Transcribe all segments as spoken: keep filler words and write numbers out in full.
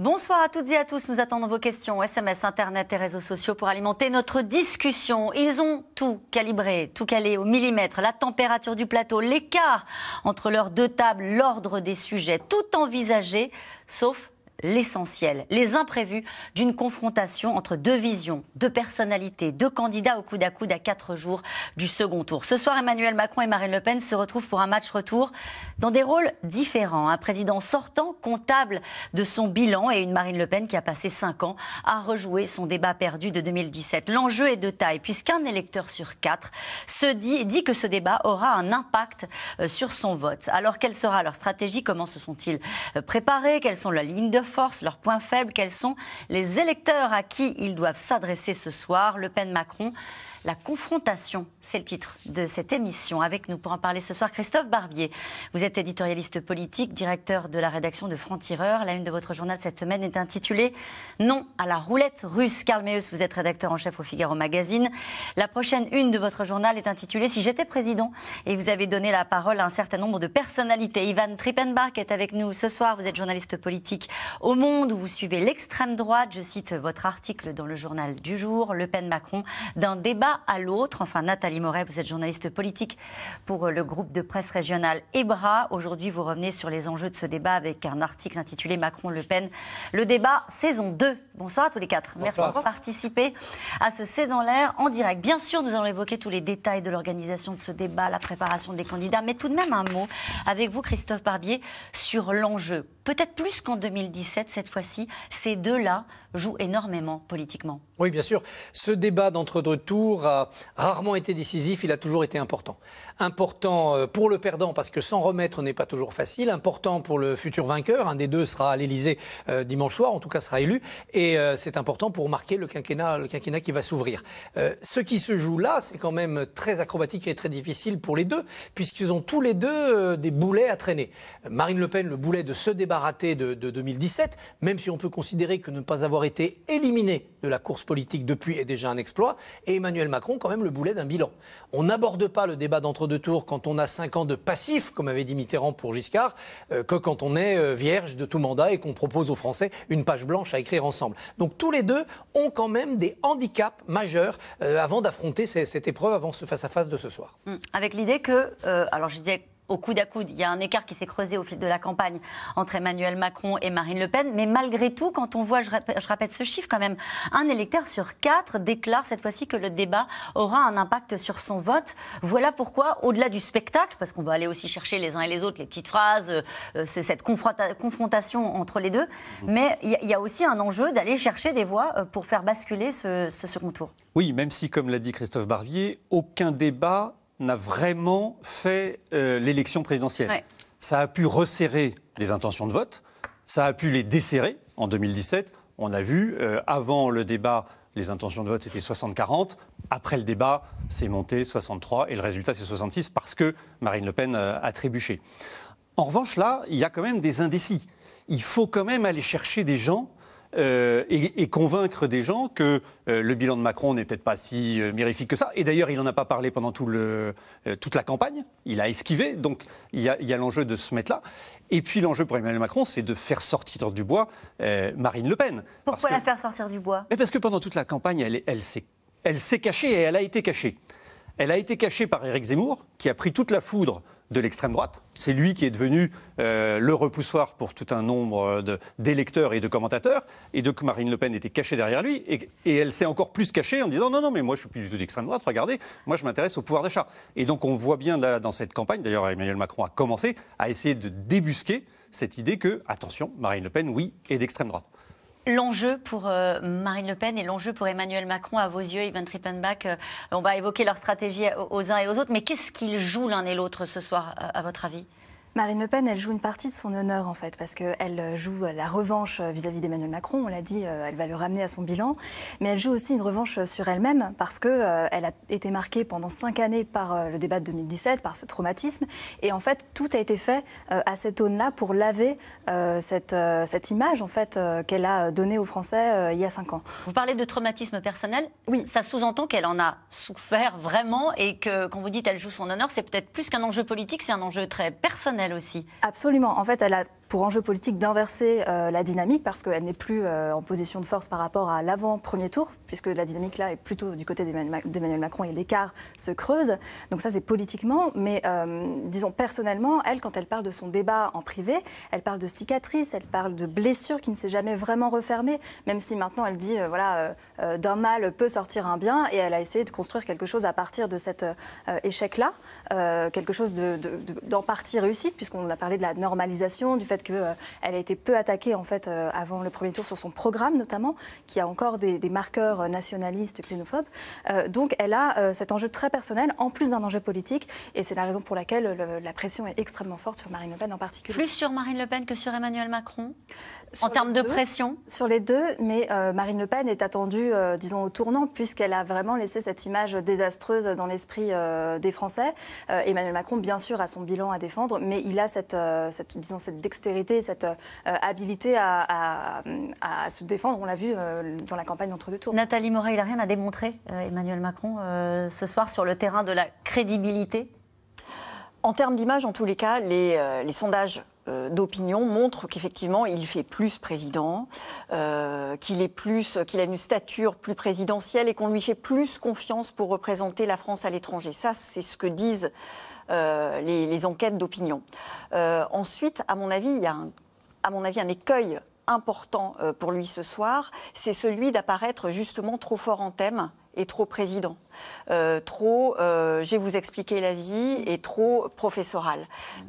Bonsoir à toutes et à tous. Nous attendons vos questions, S M S, Internet et réseaux sociaux pour alimenter notre discussion. Ils ont tout calibré, tout calé au millimètre, la température du plateau, l'écart entre leurs deux tables, l'ordre des sujets, tout envisagé, sauf l'essentiel, les imprévus d'une confrontation entre deux visions, deux personnalités, deux candidats au coude à coude à quatre jours du second tour. Ce soir, Emmanuel Macron et Marine Le Pen se retrouvent pour un match retour dans des rôles différents. Un président sortant, comptable de son bilan, et une Marine Le Pen qui a passé cinq ans à rejouer son débat perdu de deux mille dix-sept. L'enjeu est de taille, puisqu'un électeur sur quatre se dit, dit que ce débat aura un impact sur son vote. Alors, quelle sera leur stratégie? Comment se sont-ils préparés? Quelles sont leurs lignes de force, leurs points faibles, quels sont les électeurs à qui ils doivent s'adresser ce soir? Le Pen-Macron, la confrontation, c'est le titre de cette émission. Avec nous pour en parler ce soir, Christophe Barbier. Vous êtes éditorialiste politique, directeur de la rédaction de Franc-Tireur. La une de votre journal cette semaine est intitulée « Non à la roulette russe ». Karl Meus, vous êtes rédacteur en chef au Figaro Magazine. La prochaine une de votre journal est intitulée « Si j'étais président ». Et vous avez donné la parole à un certain nombre de personnalités. Ivan Trippenbach est avec nous ce soir. Vous êtes journaliste politique au Monde, où vous suivez l'extrême droite. Je cite votre article dans le journal du jour, « Le Pen-Macron, d'un débat à l'autre ». Enfin, Nathalie Moret, vous êtes journaliste politique pour le groupe de presse régional Ebra. Aujourd'hui, vous revenez sur les enjeux de ce débat avec un article intitulé « Macron-Le Pen, le débat saison deux ». Bonsoir à tous les quatre. Bonsoir. Merci de participer à ce C dans l'air en direct. Bien sûr, nous allons évoquer tous les détails de l'organisation de ce débat, la préparation des candidats, mais tout de même un mot avec vous, Christophe Barbier, sur l'enjeu. Peut-être plus qu'en deux mille dix-sept, cette fois-ci, ces deux-là jouent énormément politiquement. Oui, bien sûr. Ce débat d'entre-deux tours a rarement été décisif, il a toujours été important. Important pour le perdant, parce que s'en remettre n'est pas toujours facile. Important pour le futur vainqueur, un des deux sera à l'Élysée euh, dimanche soir, en tout cas sera élu. Et euh, c'est important pour marquer le quinquennat, le quinquennat qui va s'ouvrir. Euh, ce qui se joue là, c'est quand même très acrobatique et très difficile pour les deux, puisqu'ils ont tous les deux euh, des boulets à traîner. Marine Le Pen, le boulet de ce débat raté de, de deux mille dix-sept, même si on peut considérer que ne pas avoir été éliminé de la course politique depuis est déjà un exploit, et Emmanuel Macron quand même le boulet d'un bilan. On n'aborde pas le débat d'entre-deux tours quand on a cinq ans de passif, comme avait dit Mitterrand pour Giscard, euh, que quand on est euh, vierge de tout mandat et qu'on propose aux Français une page blanche à écrire ensemble. Donc tous les deux ont quand même des handicaps majeurs euh, avant d'affronter cette épreuve, avant ce face-à-face de ce soir. Mmh. Avec l'idée que, euh, alors je disais, au coude à coude, il y a un écart qui s'est creusé au fil de la campagne entre Emmanuel Macron et Marine Le Pen. Mais malgré tout, quand on voit, je répète, je répète ce chiffre quand même, un électeur sur quatre déclare cette fois-ci que le débat aura un impact sur son vote. Voilà pourquoi, au-delà du spectacle, parce qu'on va aller aussi chercher les uns et les autres les petites phrases, euh, cette confrontation entre les deux, mmh. mais il y, y a aussi un enjeu d'aller chercher des voix pour faire basculer ce, ce second tour. Oui, même si, comme l'a dit Christophe Barbier, aucun débat n'a vraiment fait euh, l'élection présidentielle. Ouais. Ça a pu resserrer les intentions de vote, ça a pu les desserrer. En deux mille dix-sept, on a vu, euh, avant le débat, les intentions de vote, c'était soixante à quarante. Après le débat, c'est monté soixante-trois et le résultat, c'est soixante-six parce que Marine Le Pen euh, a trébuché. En revanche, là, il y a quand même des indécis. Il faut quand même aller chercher des gens Euh, et, et convaincre des gens que euh, le bilan de Macron n'est peut-être pas si euh, mirifique que ça. Et d'ailleurs, il n'en a pas parlé pendant tout le, euh, toute la campagne. Il a esquivé, donc il y a, a l'enjeu de se mettre là. Et puis l'enjeu pour Emmanuel Macron, c'est de faire sortir du bois euh, Marine Le Pen. Pourquoi que, la faire sortir du bois? Parce que pendant toute la campagne, elle, elle, elle s'est cachée et elle a été cachée. Elle a été cachée par Éric Zemmour, qui a pris toute la foudre de l'extrême droite. C'est lui qui est devenu euh, le repoussoir pour tout un nombre d'électeurs et de commentateurs. Et donc Marine Le Pen était cachée derrière lui. Et, et elle s'est encore plus cachée en disant « Non, non, mais moi je ne suis plus du tout d'extrême droite, regardez, moi je m'intéresse au pouvoir d'achat ». Et donc on voit bien là, dans cette campagne, d'ailleurs Emmanuel Macron a commencé à essayer de débusquer cette idée que, attention, Marine Le Pen, oui, est d'extrême droite. L'enjeu pour euh, Marine Le Pen et l'enjeu pour Emmanuel Macron, à vos yeux, Ivan Trippenbach, euh, on va évoquer leur stratégie aux, aux uns et aux autres, mais qu'est-ce qu'ils jouent l'un et l'autre ce soir, à, à votre avis? Marine Le Pen, elle joue une partie de son honneur, en fait, parce qu'elle joue la revanche vis-à-vis d'Emmanuel Macron, on l'a dit, elle va le ramener à son bilan, mais elle joue aussi une revanche sur elle-même, parce qu'elle euh, a été marquée pendant cinq années par euh, le débat de deux mille dix-sept, par ce traumatisme, et en fait, tout a été fait euh, à cette aune-là pour laver euh, cette, euh, cette image, en fait, euh, qu'elle a donnée aux Français euh, il y a cinq ans. Vous parlez de traumatisme personnel, oui. Ça sous-entend qu'elle en a souffert vraiment, et que, quand vous dites qu'elle joue son honneur, c'est peut-être plus qu'un enjeu politique, c'est un enjeu très personnel aussi. Absolument. En fait, elle a pour enjeu politique d'inverser euh, la dynamique, parce qu'elle n'est plus euh, en position de force par rapport à l'avant-premier tour, puisque la dynamique là est plutôt du côté d'Emmanuel Macron et l'écart se creuse. Donc ça c'est politiquement, mais euh, disons personnellement, elle, quand elle parle de son débat en privé, elle parle de cicatrices, elle parle de blessures qui ne s'est jamais vraiment refermée, même si maintenant elle dit euh, voilà, euh, euh, d'un mal peut sortir un bien, et elle a essayé de construire quelque chose à partir de cet euh, échec-là, euh, quelque chose de, de, de, d'en partie réussi, puisqu'on a parlé de la normalisation, du fait qu'elle euh, a été peu attaquée en fait, euh, avant le premier tour sur son programme notamment, qui a encore des, des marqueurs euh, nationalistes, xénophobes. Euh, donc elle a euh, cet enjeu très personnel en plus d'un enjeu politique, et c'est la raison pour laquelle le, la pression est extrêmement forte sur Marine Le Pen en particulier. Plus sur Marine Le Pen que sur Emmanuel Macron sur en termes deux, de pression. Sur les deux, mais euh, Marine Le Pen est attendue, euh, disons, au tournant, puisqu'elle a vraiment laissé cette image désastreuse dans l'esprit euh, des Français. Euh, Emmanuel Macron, bien sûr, a son bilan à défendre, mais il a cette, euh, cette disons, cette dextérité, cette euh, habilité à, à, à se défendre. On l'a vu euh, dans la campagne d'entre-deux tours. Nathalie Moret, il n'a rien à démontrer, euh, Emmanuel Macron, euh, ce soir, sur le terrain de la crédibilité. En termes d'image, en tous les cas, les, euh, les sondages euh, d'opinion montrent qu'effectivement, il fait plus président, euh, qu'il est plus, qu'il a une stature plus présidentielle et qu'on lui fait plus confiance pour représenter la France à l'étranger. Ça, c'est ce que disent Euh, les, les enquêtes d'opinion. Euh, ensuite, à mon avis, il y a un, à mon avis, un écueil important euh, pour lui ce soir, c'est celui d'apparaître justement trop fort en thème et trop président, euh, trop euh, « je vais vous expliquer la vie » et trop professoral.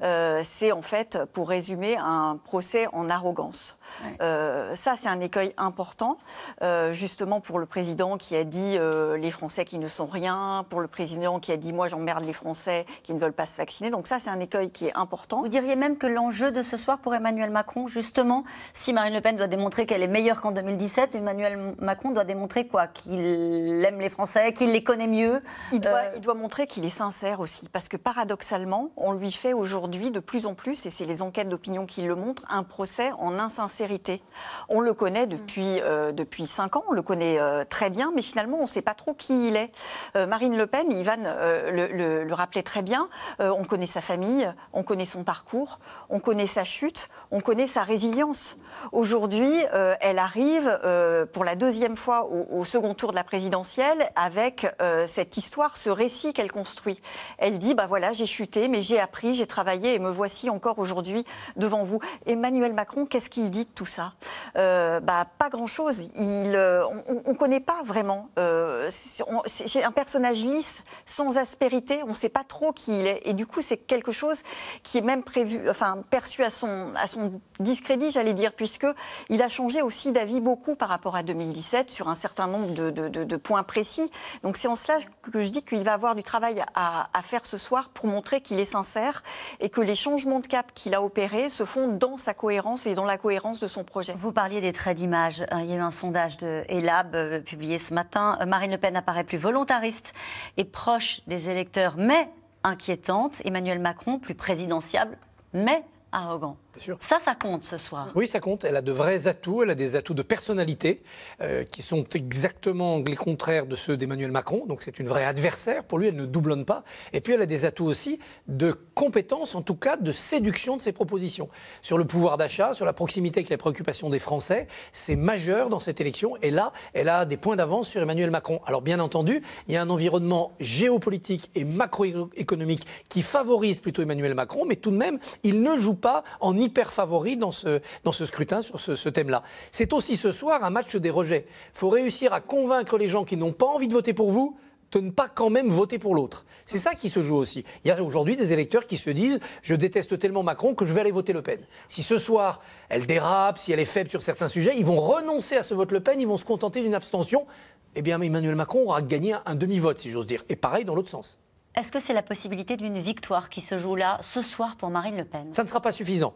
Euh, c'est en fait, pour résumer, un procès en arrogance. Ouais. Euh, ça, c'est un écueil important, euh, justement pour le président qui a dit euh, « les Français qui ne sont rien », pour le président qui a dit « moi, j'emmerde les Français qui ne veulent pas se vacciner ». Donc ça, c'est un écueil qui est important. Vous diriez même que l'enjeu de ce soir pour Emmanuel Macron, justement, si Marine Le Pen doit démontrer qu'elle est meilleure qu'en deux mille dix-sept, Emmanuel Macron doit démontrer quoi ? Qu'il aime les Français, qu'il les connaît mieux. Il doit, euh... il doit montrer qu'il est sincère aussi, parce que paradoxalement, on lui fait aujourd'hui de plus en plus, et c'est les enquêtes d'opinion qui le montrent, un procès en insincérité. On le connaît depuis, euh, depuis cinq ans, on le connaît euh, très bien, mais finalement, on ne sait pas trop qui il est. Euh, Marine Le Pen, Ivan euh, le, le, le rappelait très bien, euh, on connaît sa famille, on connaît son parcours, on connaît sa chute, on connaît sa résilience. Aujourd'hui, euh, elle arrive euh, pour la deuxième fois au, au second tour de la présidentielle, avec euh, cette histoire, ce récit qu'elle construit. Elle dit, bah voilà, j'ai chuté, mais j'ai appris, j'ai travaillé et me voici encore aujourd'hui devant vous. Emmanuel Macron, qu'est-ce qu'il dit de tout ça ? euh, bah, Pas grand-chose. Il, euh, on ne connaît pas vraiment. Euh, c'est, on, c'est, c'est un personnage lisse, sans aspérité. On ne sait pas trop qui il est. Et du coup, c'est quelque chose qui est même prévu, enfin, perçu à son, à son discrédit, j'allais dire, puisqu'il a changé aussi d'avis beaucoup par rapport à deux mille dix-sept sur un certain nombre de, de, de, de points précis. Donc c'est en cela que je dis qu'il va avoir du travail à, à faire ce soir pour montrer qu'il est sincère et que les changements de cap qu'il a opérés se font dans sa cohérence et dans la cohérence de son projet. Vous parliez des traits d'image. Il y a eu un sondage de Elab euh, publié ce matin. Marine Le Pen apparaît plus volontariste et proche des électeurs, mais inquiétante. Emmanuel Macron, plus présidentiable, mais arrogant. Ça, ça compte ce soir. Oui, ça compte. Elle a de vrais atouts. Elle a des atouts de personnalité euh, qui sont exactement les contraires de ceux d'Emmanuel Macron. Donc, c'est une vraie adversaire. Pour lui, elle ne doublonne pas. Et puis, elle a des atouts aussi de compétences, en tout cas de séduction de ses propositions. Sur le pouvoir d'achat, sur la proximité avec les préoccupations des Français, c'est majeur dans cette élection. Et là, elle a des points d'avance sur Emmanuel Macron. Alors, bien entendu, il y a un environnement géopolitique et macroéconomique qui favorise plutôt Emmanuel Macron. Mais tout de même, il ne joue pas en hyper favori dans ce, dans ce scrutin sur ce, ce thème-là. C'est aussi ce soir un match des rejets. Il faut réussir à convaincre les gens qui n'ont pas envie de voter pour vous de ne pas quand même voter pour l'autre. C'est ça qui se joue aussi. Il y a aujourd'hui des électeurs qui se disent « je déteste tellement Macron que je vais aller voter Le Pen ». Si ce soir, elle dérape, si elle est faible sur certains sujets, ils vont renoncer à ce vote Le Pen, ils vont se contenter d'une abstention. Eh bien, Emmanuel Macron aura gagné un, un demi-vote, si j'ose dire. Et pareil dans l'autre sens. Est-ce que c'est la possibilité d'une victoire qui se joue là, ce soir, pour Marine Le Pen ? Ça ne sera pas suffisant.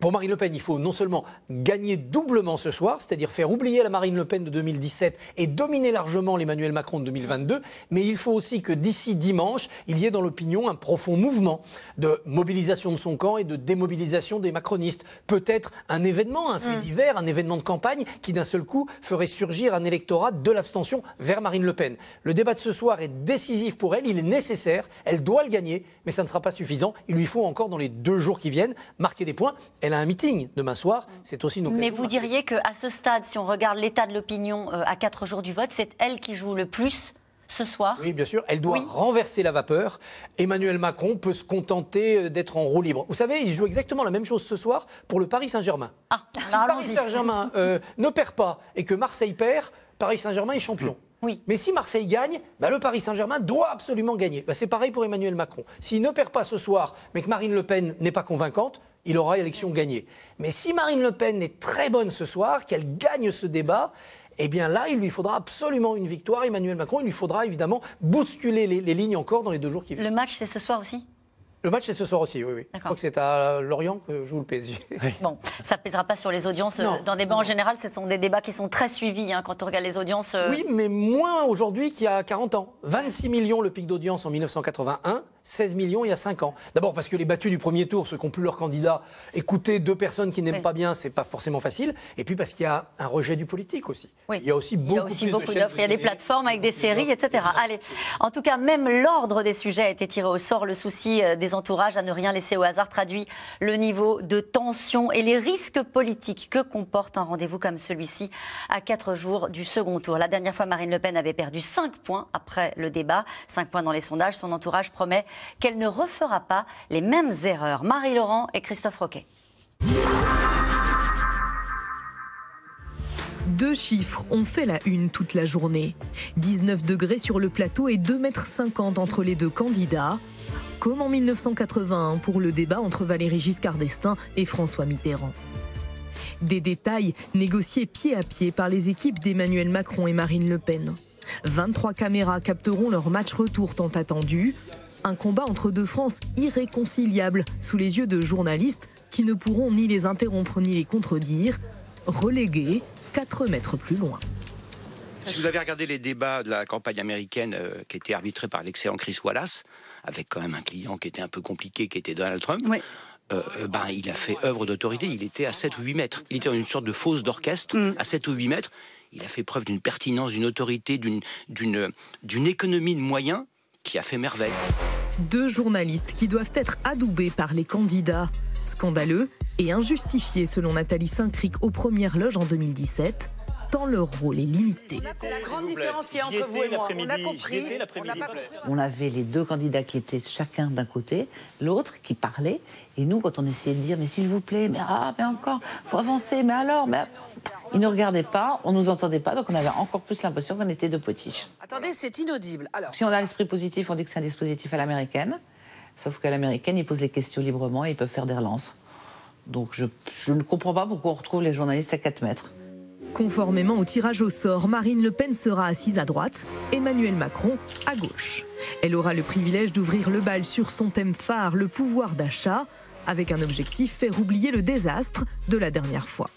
Pour Marine Le Pen, il faut non seulement gagner doublement ce soir, c'est-à-dire faire oublier la Marine Le Pen de deux mille dix-sept et dominer largement l'Emmanuel Macron de deux mille vingt-deux, mais il faut aussi que d'ici dimanche, il y ait dans l'opinion un profond mouvement de mobilisation de son camp et de démobilisation des macronistes. Peut-être un événement, un fait mmh. divers, un événement de campagne qui d'un seul coup ferait surgir un électorat de l'abstention vers Marine Le Pen. Le débat de ce soir est décisif pour elle, il est nécessaire, elle doit le gagner, mais ça ne sera pas suffisant. Il lui faut encore dans les deux jours qui viennent marquer des points. Elle elle a un meeting demain soir, c'est aussi une occasion. Mais vous diriez qu'à ce stade, si on regarde l'état de l'opinion euh, à quatre jours du vote, c'est elle qui joue le plus ce soir? Oui, bien sûr, elle doit oui. renverser la vapeur. Emmanuel Macron peut se contenter d'être en roue libre. Vous savez, il joue exactement la même chose ce soir pour le Paris Saint-Germain. Ah, si le Paris Saint-Germain euh, ne perd pas et que Marseille perd, Paris Saint-Germain est champion. Mmh. Oui. Mais si Marseille gagne, bah le Paris Saint-Germain doit absolument gagner. Bah c'est pareil pour Emmanuel Macron. S'il ne perd pas ce soir, mais que Marine Le Pen n'est pas convaincante, il aura élection gagnée. Mais si Marine Le Pen est très bonne ce soir, qu'elle gagne ce débat, eh bien là, il lui faudra absolument une victoire. Emmanuel Macron, il lui faudra évidemment bousculer les, les lignes encore dans les deux jours qui viennent. Le match, c'est ce soir aussi ? Le match, c'est ce soir aussi, oui, oui. Je crois que c'est à Lorient que joue le P S G. Oui. Bon, ça ne pèsera pas sur les audiences. Non, dans les débats non. en général, ce sont des débats qui sont très suivis hein, quand on regarde les audiences. Euh... Oui, mais moins aujourd'hui qu'il y a quarante ans. vingt-six millions le pic d'audience en mille neuf cent quatre-vingt-un, seize millions il y a cinq ans. D'abord parce que les battus du premier tour, ceux qui n'ont plus leur candidat, écouter deux personnes qui n'aiment oui. pas bien, ce n'est pas forcément facile. Et puis parce qu'il y a un rejet du politique aussi. Oui. Il y a aussi beaucoup d'offres. Il y a, aussi de il y a des plateformes avec des, des séries, et cetera. Allez, en tout cas, même l'ordre des sujets a été tiré au sort. Le souci des entourages à ne rien laisser au hasard traduit le niveau de tension et les risques politiques que comporte un rendez-vous comme celui-ci à quatre jours du second tour. La dernière fois, Marine Le Pen avait perdu cinq points après le débat, cinq points dans les sondages. Son entourage promet qu'elle ne refera pas les mêmes erreurs. Marie Laurent et Christophe Roquet. Deux chiffres ont fait la une toute la journée. dix-neuf degrés sur le plateau et deux mètres cinquante entre les deux candidats. Comme en mille neuf cent quatre-vingt-un pour le débat entre Valéry Giscard d'Estaing et François Mitterrand. Des détails négociés pied à pied par les équipes d'Emmanuel Macron et Marine Le Pen. vingt-trois caméras capteront leur match retour tant attendu. Un combat entre deux France irréconciliables sous les yeux de journalistes qui ne pourront ni les interrompre ni les contredire, relégués quatre mètres plus loin. Si vous avez regardé les débats de la campagne américaine euh, qui était arbitrée par l'excellent Chris Wallace, avec quand même un client qui était un peu compliqué, qui était Donald Trump, oui. euh, ben, il a fait œuvre d'autorité, il était à sept ou huit mètres. Il était dans une sorte de fosse d'orchestre, mm. à sept ou huit mètres. Il a fait preuve d'une pertinence, d'une autorité, d'une, d'une, d'une économie de moyens qui a fait merveille. Deux journalistes qui doivent être adoubés par les candidats. Scandaleux et injustifié selon Nathalie Saint-Cricq aux premières loges en deux mille dix-sept. Tant leur rôle est limité. La grande différence qu'il y a entre vous et moi, on a compris. On avait les deux candidats qui étaient chacun d'un côté, l'autre qui parlait, et nous, quand on essayait de dire, mais s'il vous plaît, mais ah, mais encore, faut avancer, mais alors, mais ils ne regardaient pas, on nous entendait pas, donc on avait encore plus l'impression qu'on était deux potiches. Attendez, c'est inaudible. Alors, si on a l'esprit positif, on dit que c'est un dispositif à l'américaine, sauf qu'à l'américaine, ils posent les questions librement et ils peuvent faire des relances. Donc je, je ne comprends pas pourquoi on retrouve les journalistes à quatre mètres. Conformément au tirage au sort, Marine Le Pen sera assise à droite, Emmanuel Macron à gauche. Elle aura le privilège d'ouvrir le bal sur son thème phare, le pouvoir d'achat, avec un objectif, faire oublier le désastre de la dernière fois.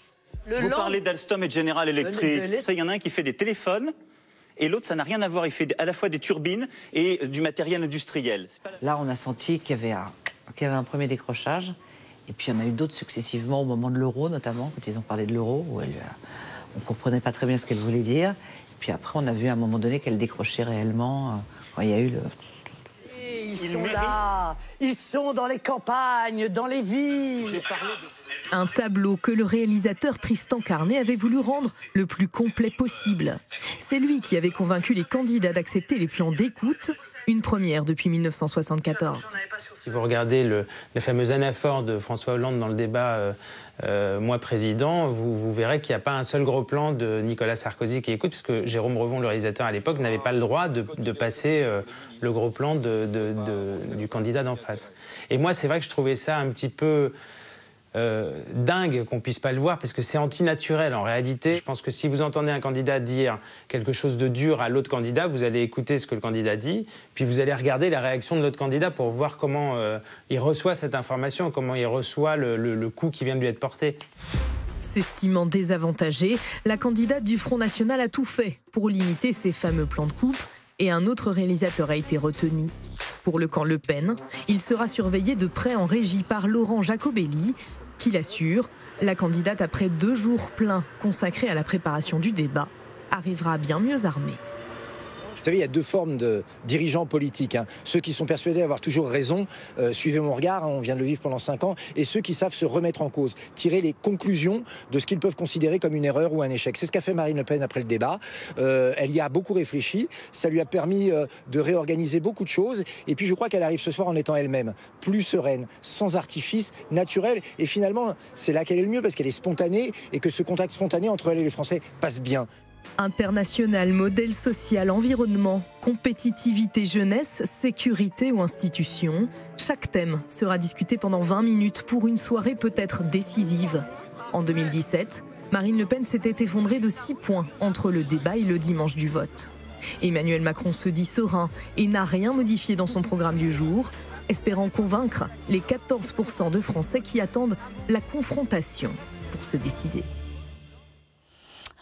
Le Vous parlez d'Alstom et de General Electric. Il y en a un qui fait des téléphones et l'autre, ça n'a rien à voir. Il fait à la fois des turbines et du matériel industriel. Là, on a senti qu'il y avait un, qu'il y avait un premier décrochage. Et puis, il y en a eu d'autres successivement au moment de l'euro, notamment, quand ils ont parlé de l'euro, où elle... On ne comprenait pas très bien ce qu'elle voulait dire. Et puis après, on a vu à un moment donné qu'elle décrochait réellement quand il y a eu le... Et ils sont là, ils sont dans les campagnes, dans les villes. Un tableau que le réalisateur Tristan Carnet avait voulu rendre le plus complet possible. C'est lui qui avait convaincu les candidats d'accepter les plans d'écoute, une première depuis mille neuf cent soixante-quatorze. Si vous regardez le, la fameuse anaphore de François Hollande dans le débat euh, euh, moi président, vous, vous verrez qu'il n'y a pas un seul gros plan de Nicolas Sarkozy qui écoute, puisque Jérôme Revon, le réalisateur à l'époque, n'avait pas le droit de, de passer euh, le gros plan de, de, de, du candidat d'en face. Et moi, c'est vrai que je trouvais ça un petit peu... Euh, dingue qu'on puisse pas le voir parce que c'est antinaturel en réalité. Je pense que si vous entendez un candidat dire quelque chose de dur à l'autre candidat, vous allez écouter ce que le candidat dit, puis vous allez regarder la réaction de l'autre candidat pour voir comment euh, il reçoit cette information, comment il reçoit le, le, le coup qui vient de lui être porté. S'estimant désavantagée, la candidate du Front National a tout fait pour limiter ces fameux plans de coupe et un autre réalisateur a été retenu. Pour le camp Le Pen, il sera surveillé de près en régie par Laurent Jacobelli, qui l'assure, la candidate, après deux jours pleins consacrés à la préparation du débat, arrivera bien mieux armée. Vous savez, il y a deux formes de dirigeants politiques. Hein. Ceux qui sont persuadés d'avoir toujours raison, euh, suivez mon regard, hein, on vient de le vivre pendant cinq ans, et ceux qui savent se remettre en cause, tirer les conclusions de ce qu'ils peuvent considérer comme une erreur ou un échec. C'est ce qu'a fait Marine Le Pen après le débat. Euh, elle y a beaucoup réfléchi, ça lui a permis euh, de réorganiser beaucoup de choses, et puis je crois qu'elle arrive ce soir en étant elle-même, plus sereine, sans artifice, naturelle, et finalement, c'est là qu'elle est le mieux, parce qu'elle est spontanée, et que ce contact spontané entre elle et les Français passe bien. International, modèle social, environnement, compétitivité, jeunesse, sécurité ou institution, chaque thème sera discuté pendant vingt minutes pour une soirée peut-être décisive. En deux mille dix-sept, Marine Le Pen s'était effondrée de six points entre le débat et le dimanche du vote. Emmanuel Macron se dit serein et n'a rien modifié dans son programme du jour, espérant convaincre les quatorze pour cent de Français qui attendent la confrontation pour se décider.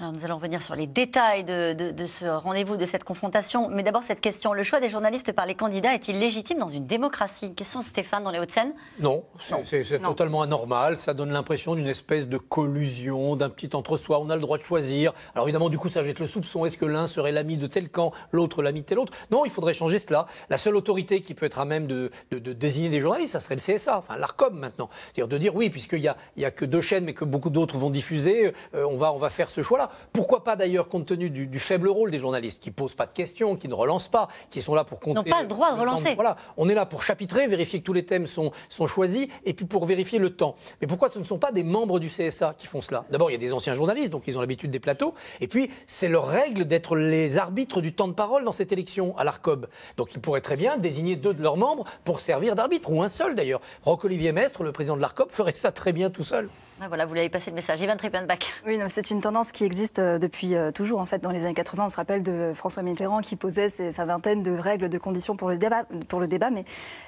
Alors nous allons revenir sur les détails de, de, de ce rendez-vous, de cette confrontation. Mais d'abord cette question, le choix des journalistes par les candidats est-il légitime dans une démocratie? Question Stéphane dans les Hauts-de-Seine. Non, c'est totalement anormal. Ça donne l'impression d'une espèce de collusion, d'un petit entre-soi. On a le droit de choisir. Alors évidemment, du coup, ça jette le soupçon. Est-ce que l'un serait l'ami de tel camp, l'autre l'ami de tel autre? Non, il faudrait changer cela. La seule autorité qui peut être à même de, de, de désigner des journalistes, ça serait le C S A, enfin l'ARCOM maintenant. C'est-à-dire de dire oui, puisqu'il n'y a, il y a que deux chaînes, mais que beaucoup d'autres vont diffuser, euh, on, va, on va faire ce choix-là. Pourquoi pas d'ailleurs, compte tenu du, du faible rôle des journalistes qui ne posent pas de questions, qui ne relancent pas, qui sont là pour compter... Ils n'ont pas le droit de le relancer. De, voilà, on est là pour chapitrer, vérifier que tous les thèmes sont, sont choisis et puis pour vérifier le temps. Mais pourquoi ce ne sont pas des membres du C S A qui font cela? D'abord, il y a des anciens journalistes, donc ils ont l'habitude des plateaux. Et puis, c'est leur règle d'être les arbitres du temps de parole dans cette élection à l'ARCOB. Donc ils pourraient très bien désigner deux de leurs membres pour servir d'arbitre, ou un seul d'ailleurs. Roch-Olivier Maistre, le président de l'ARCOB, ferait ça très bien tout seul. Ah, voilà, vous l'avez passé le message. Ivan Trippenbach. Oui, c'est une tendance qui existe. existe depuis toujours en fait. Dans les années quatre-vingt, on se rappelle de François Mitterrand qui posait ses, sa vingtaine de règles, de conditions pour le débat, pour le débat mais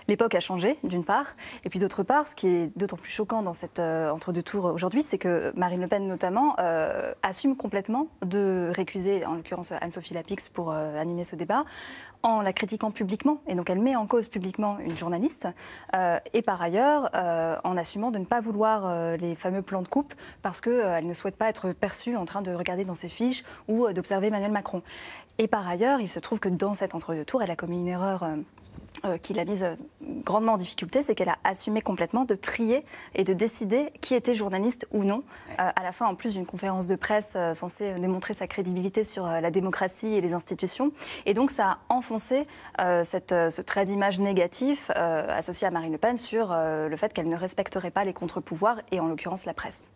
l'époque a changé d'une part et puis d'autre part ce qui est d'autant plus choquant dans cette euh, entre-deux tours aujourd'hui, c'est que Marine Le Pen notamment euh, assume complètement de récuser en l'occurrence Anne-Sophie Lapix pour euh, animer ce débat en la critiquant publiquement, et donc elle met en cause publiquement une journaliste euh, et par ailleurs euh, en assumant de ne pas vouloir euh, les fameux plans de coupe parce qu'elle euh, ne souhaite pas être perçue en train de regarder dans ses fiches ou euh, d'observer Emmanuel Macron. Et par ailleurs, il se trouve que dans cet entre-deux tours, elle a commis une erreur euh, euh, qui l'a mise euh, grandement en difficulté, c'est qu'elle a assumé complètement de trier et de décider qui était journaliste ou non, euh, à la fin en plus d'une conférence de presse euh, censée démontrer sa crédibilité sur euh, la démocratie et les institutions. Et donc ça a enfoncé euh, cette, euh, ce trait d'image négatif euh, associé à Marine Le Pen sur euh, le fait qu'elle ne respecterait pas les contre-pouvoirs et en l'occurrence la presse.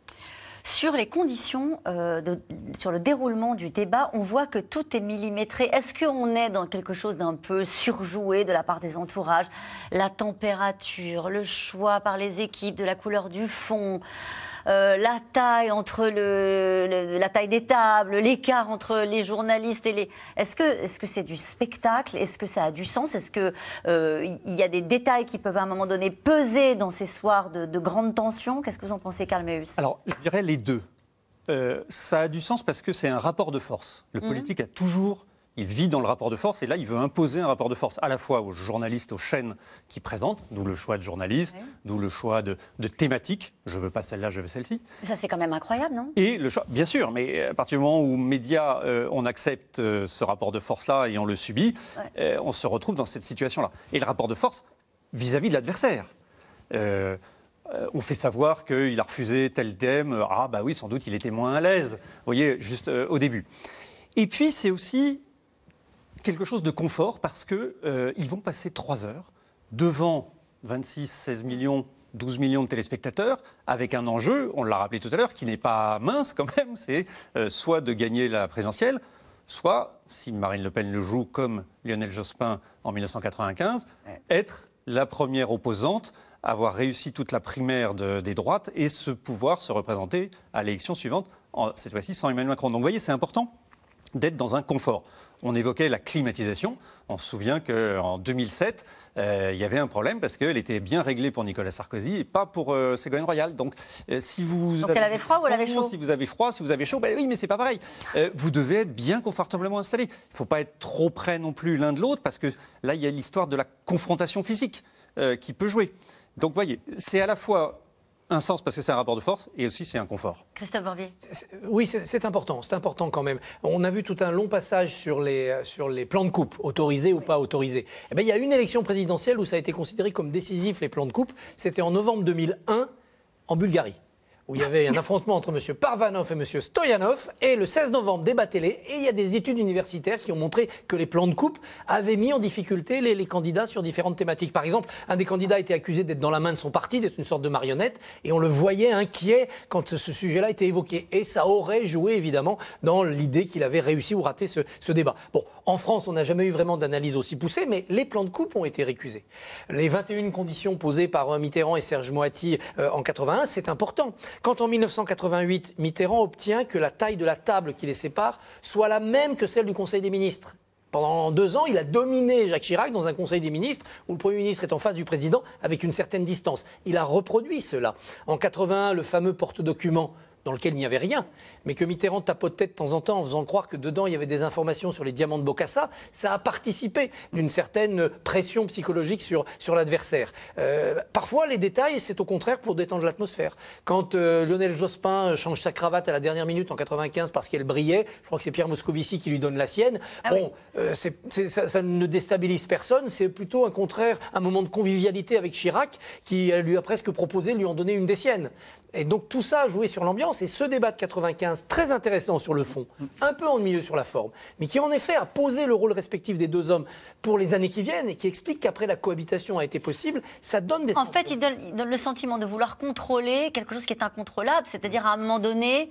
Sur les conditions, euh, de, sur le déroulement du débat, on voit que tout est millimétré. Est-ce qu'on est dans quelque chose d'un peu surjoué de la part des entourages? La température, le choix par les équipes de la couleur du fond, euh, la taille entre le, le, la taille des tables, l'écart entre les journalistes et les... Est-ce que est-ce que c'est du spectacle? Est-ce que ça a du sens? Est-ce que euh, il y a des détails qui peuvent à un moment donné peser dans ces soirs de, de grande tension? Qu'est-ce que vous en pensez, Karl Meus? Alors, je dirais les deux. Euh, ça a du sens parce que c'est un rapport de force. Le politique mmh. a toujours, il vit dans le rapport de force et là il veut imposer un rapport de force à la fois aux journalistes, aux chaînes qui présentent, d'où le choix de journalistes, oui. d'où le choix de, de thématiques. Je veux pas celle-là, je veux celle-ci. Ça c'est quand même incroyable, non? Et le choix, bien sûr, mais à partir du moment où médias, euh, on accepte euh, ce rapport de force-là et on le subit, ouais. euh, on se retrouve dans cette situation-là. Et le rapport de force vis-à-vis de l'adversaire. Euh, On fait savoir qu'il a refusé tel thème. Ah bah oui, sans doute, il était moins à l'aise. Vous voyez, juste euh, au début. Et puis, c'est aussi quelque chose de confort parce qu'ils euh, vont passer trois heures devant vingt-six, seize millions, douze millions de téléspectateurs avec un enjeu, on l'a rappelé tout à l'heure, qui n'est pas mince quand même. C'est euh, soit de gagner la présidentielle, soit, si Marine Le Pen le joue comme Lionel Jospin en mille neuf cent quatre-vingt-quinze, être la première opposante, avoir réussi toute la primaire de, des droites et se pouvoir se représenter à l'élection suivante, en, cette fois-ci sans Emmanuel Macron. Donc vous voyez, c'est important d'être dans un confort. On évoquait la climatisation. On se souvient qu'en deux mille sept, euh, il y avait un problème parce qu'elle était bien réglée pour Nicolas Sarkozy et pas pour euh, Ségolène Royal. Donc, euh, si vous Donc avez, elle avait froid ou elle avait chaud? Si vous avez froid, si vous avez chaud, ben oui, mais c'est pas pareil. Euh, vous devez être bien confortablement installé. Il ne faut pas être trop près non plus l'un de l'autre parce que là, il y a l'histoire de la confrontation physique euh, qui peut jouer. Donc, vous voyez, c'est à la fois un sens parce que c'est un rapport de force et aussi c'est un confort. Christophe Barbier. C'est, c'est, oui, c'est, c'est important, c'est important quand même. On a vu tout un long passage sur les, sur les plans de coupe, autorisés ou pas autorisés. Eh bien, il y a une élection présidentielle où ça a été considéré comme décisif, les plans de coupe. C'était en novembre deux mille un, en Bulgarie, où il y avait un affrontement entre M. Parvanov et M. Stoyanov, et le seize novembre, débat télé, et il y a des études universitaires qui ont montré que les plans de coupe avaient mis en difficulté les, les candidats sur différentes thématiques. Par exemple, un des candidats a été accusé d'être dans la main de son parti, d'être une sorte de marionnette, et on le voyait inquiet quand ce, ce sujet-là était évoqué. Et ça aurait joué, évidemment, dans l'idée qu'il avait réussi ou raté ce, ce débat. Bon, en France, on n'a jamais eu vraiment d'analyse aussi poussée, mais les plans de coupe ont été récusés. Les vingt et une conditions posées par Mitterrand et Serge Moati euh, en quatre-vingt-un, c'est important. Quand en mille neuf cent quatre-vingt-huit, Mitterrand obtient que la taille de la table qui les sépare soit la même que celle du Conseil des ministres. Pendant deux ans, il a dominé Jacques Chirac dans un Conseil des ministres où le Premier ministre est en face du président avec une certaine distance. Il a reproduit cela. En quatre-vingt-un, le fameux porte-document dans lequel il n'y avait rien, mais que Mitterrand tapotait de temps en temps en faisant croire que dedans il y avait des informations sur les diamants de Bokassa, ça a participé d'une certaine pression psychologique sur, sur l'adversaire. Euh, parfois, les détails, c'est au contraire pour détendre l'atmosphère. Quand euh, Lionel Jospin change sa cravate à la dernière minute en quatre-vingt-quinze parce qu'elle brillait, je crois que c'est Pierre Moscovici qui lui donne la sienne, ah bon, oui. euh, c'est, c'est, ça, ça ne déstabilise personne, c'est plutôt un contraire, un moment de convivialité avec Chirac qui lui a presque proposé de lui en donner une des siennes. Et donc tout ça a joué sur l'ambiance. Et ce débat de quatre-vingt-quinze, très intéressant sur le fond, un peu ennuyeux sur la forme, mais qui en effet a posé le rôle respectif des deux hommes pour les années qui viennent et qui explique qu'après la cohabitation a été possible, ça donne des... En fait, il donne, il donne le sentiment de vouloir contrôler quelque chose qui est incontrôlable, c'est-à-dire à un moment donné...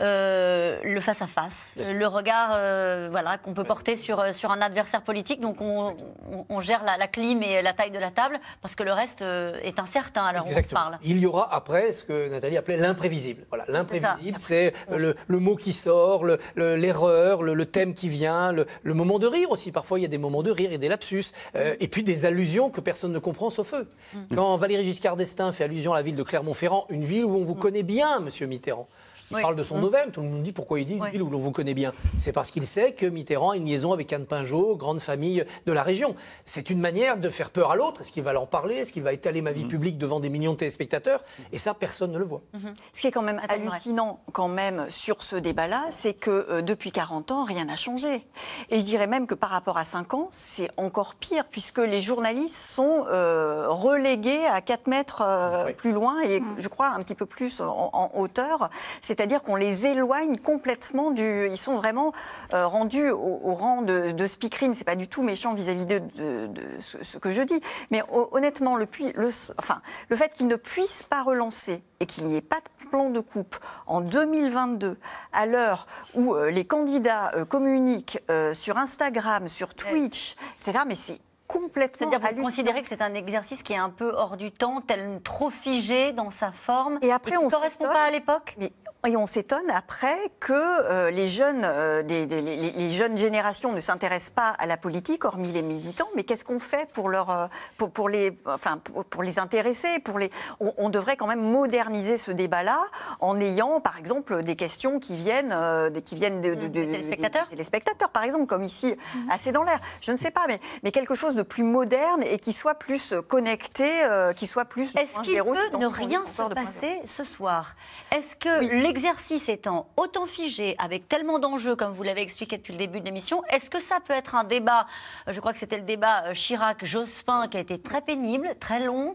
Euh, le face-à-face, le regard euh, voilà, qu'on peut porter sur, sur un adversaire politique. Donc on, on, on gère la, la clim et la taille de la table parce que le reste euh, est incertain. Alors on se parle. Il y aura après ce que Nathalie appelait l'imprévisible. Voilà, l'imprévisible, c'est, c'est euh, le, le mot qui sort, le, le, l'erreur, le, le thème qui vient, le, le moment de rire aussi. Parfois, il y a des moments de rire et des lapsus. Euh, et puis des allusions que personne ne comprend sauf eux. Mm. Quand Valéry Giscard d'Estaing fait allusion à la ville de Clermont-Ferrand, une ville où on vous mm. connaît bien, monsieur Mitterrand. Il oui. parle de son Auvergne, tout le monde dit pourquoi il dit une oui. ville où l'on vous connaît bien. C'est parce qu'il sait que Mitterrand a une liaison avec Anne Pinjot, grande famille de la région. C'est une manière de faire peur à l'autre. Est-ce qu'il va l'en parler? Est-ce qu'il va étaler ma vie mmh. publique devant des millions de téléspectateurs? Et ça, personne ne le voit. Mmh. Ce qui est quand même Attends, hallucinant quand même sur ce débat-là, c'est que euh, depuis quarante ans, rien n'a changé. Et je dirais même que par rapport à cinq ans, c'est encore pire, puisque les journalistes sont euh, relégués à quatre mètres euh, oui. plus loin, et mmh. je crois un petit peu plus en, en hauteur. C'est C'est-à-dire qu'on les éloigne complètement du... Ils sont vraiment euh, rendus au, au rang de, de speakerine. C'est pas du tout méchant vis-à-vis de, de, de ce, ce que je dis. Mais oh, honnêtement, le, pui... le... Enfin, le fait qu'ils ne puissent pas relancer et qu'il n'y ait pas de plan de coupe en deux mille vingt-deux, à l'heure où euh, les candidats euh, communiquent euh, sur Instagram, sur Twitch, et cetera, mais c'est... complètement hallucinant. C'est-à-dire vous considérez que c'est un exercice qui est un peu hors du temps, tel trop figé dans sa forme, et après, et qui ne correspond pas à l'époque. Mais, et on s'étonne après que euh, les, jeunes, euh, des, des, les, les jeunes générations ne s'intéressent pas à la politique, hormis les militants. Mais qu'est-ce qu'on fait pour, leur, pour, pour, les, enfin, pour, pour les intéresser pour les, on, on devrait quand même moderniser ce débat-là en ayant, par exemple, des questions qui viennent, euh, qui viennent de, de, de, des téléspectateurs. Des téléspespectateurs, par exemple, comme ici, mm-hmm. à C dans l'air. Je ne sais pas, mais, mais quelque chose de plus moderne et qui soit plus connecté, euh, qui soit plus... Est-ce qu'il peut ne rien se passer ce soir? Est-ce que oui. l'exercice étant autant figé, avec tellement d'enjeux, comme vous l'avez expliqué depuis le début de l'émission, est-ce que ça peut être un débat, je crois que c'était le débat Chirac-Jospin qui a été très pénible, très long...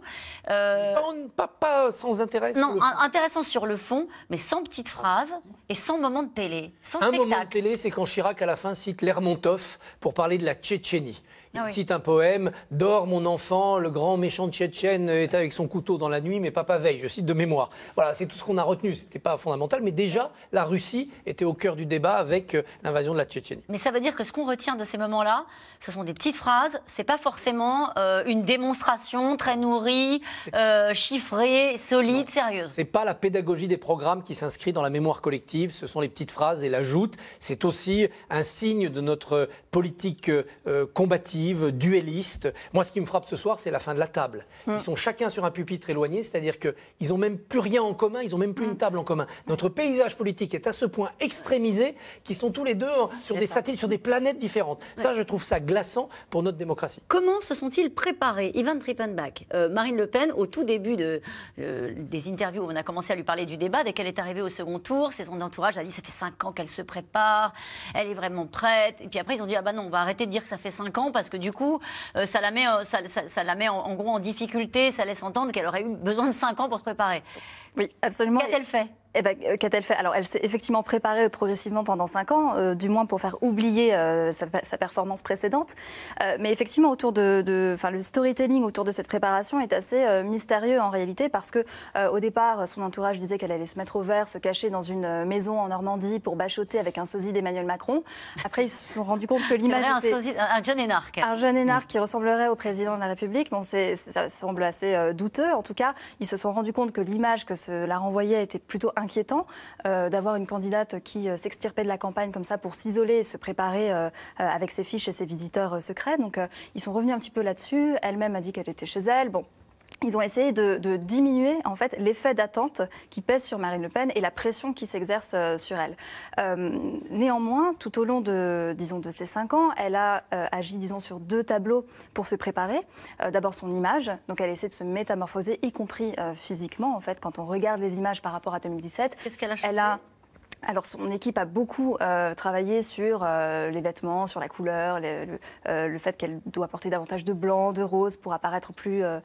Euh... Pas, pas, pas sans intérêt. Non, sur intéressant sur le fond, mais sans petites phrases et sans moment de télé, sans un spectacle. Un moment de télé, c'est quand Chirac, à la fin, cite Lermontov pour parler de la Tchétchénie. Il ah oui. cite un poème, « Dors mon enfant, le grand méchant tchétchène est avec son couteau dans la nuit, mais papa veille », je cite de mémoire. Voilà, c'est tout ce qu'on a retenu, c'était pas fondamental, mais déjà, la Russie était au cœur du débat avec l'invasion de la Tchétchénie. Mais ça veut dire que ce qu'on retient de ces moments-là, ce sont des petites phrases, c'est pas forcément euh, une démonstration très nourrie, euh, chiffrée, solide, non. sérieuse. C'est pas la pédagogie des programmes qui s'inscrit dans la mémoire collective, ce sont les petites phrases et l'ajoute, c'est aussi un signe de notre politique euh, combative, combative, duelliste. Moi, ce qui me frappe ce soir, c'est la fin de la table. Ils sont chacun sur un pupitre éloigné, c'est-à-dire qu'ils n'ont même plus rien en commun, ils n'ont même plus une table en commun. Notre paysage politique est à ce point extrémisé qu'ils sont tous les deux sur des satellites, sur des planètes différentes. Ouais. Ça, je trouve ça glaçant pour notre démocratie. Comment se sont-ils préparés, Ivan Trippenbach, euh, Marine Le Pen, au tout début de, euh, des interviews où on a commencé à lui parler du débat, dès qu'elle est arrivée au second tour, c'est son entourage, elle a dit ça fait cinq ans qu'elle se prépare, elle est vraiment prête. Et puis après, ils ont dit ah bah non, on va arrêter de dire que ça fait cinq ans parce que du coup, euh, ça la met, euh, ça, ça, ça la met en, en gros en difficulté, ça laisse entendre qu'elle aurait eu besoin de cinq ans pour se préparer. Oui, absolument. Qu'a-t-elle fait ? Eh ben, qu'a-t-elle fait ? Alors, elle s'est effectivement préparée progressivement pendant cinq ans, euh, du moins pour faire oublier euh, sa, sa performance précédente. Euh, mais effectivement, autour de, de, enfin, le storytelling autour de cette préparation est assez euh, mystérieux en réalité, parce que euh, au départ, son entourage disait qu'elle allait se mettre au vert, se cacher dans une maison en Normandie pour bachoter avec un sosie d'Emmanuel Macron. Après, ils se sont rendus compte que l'image était un, sosie, un jeune énarque. Un jeune énarque mmh. qui ressemblerait au président de la République. Bon, c'est, ça semble assez euh, douteux. En tout cas, ils se sont rendus compte que l'image que cela renvoyait était plutôt inquiétant, euh, d'avoir une candidate qui euh, s'extirpait de la campagne comme ça pour s'isoler et se préparer euh, euh, avec ses fiches et ses visiteurs euh, secrets. Donc euh, ils sont revenus un petit peu là-dessus. Elle-même a dit qu'elle était chez elle. Bon. Ils ont essayé de, de diminuer en fait l'effet d'attente qui pèse sur Marine Le Pen et la pression qui s'exerce sur elle. Euh, néanmoins, tout au long de, disons, de ces cinq ans, elle a euh, agi, disons, sur deux tableaux pour se préparer. Euh, d'abord son image, donc elle essaie de se métamorphoser, y compris euh, physiquement en fait. Quand on regarde les images par rapport à deux mille dix-sept, qu'est-ce qu'elle a changé ? Elle a... Alors, son équipe a beaucoup euh, travaillé sur euh, les vêtements, sur la couleur, les, le, euh, le fait qu'elle doit porter davantage de blanc, de rose pour apparaître plus, euh,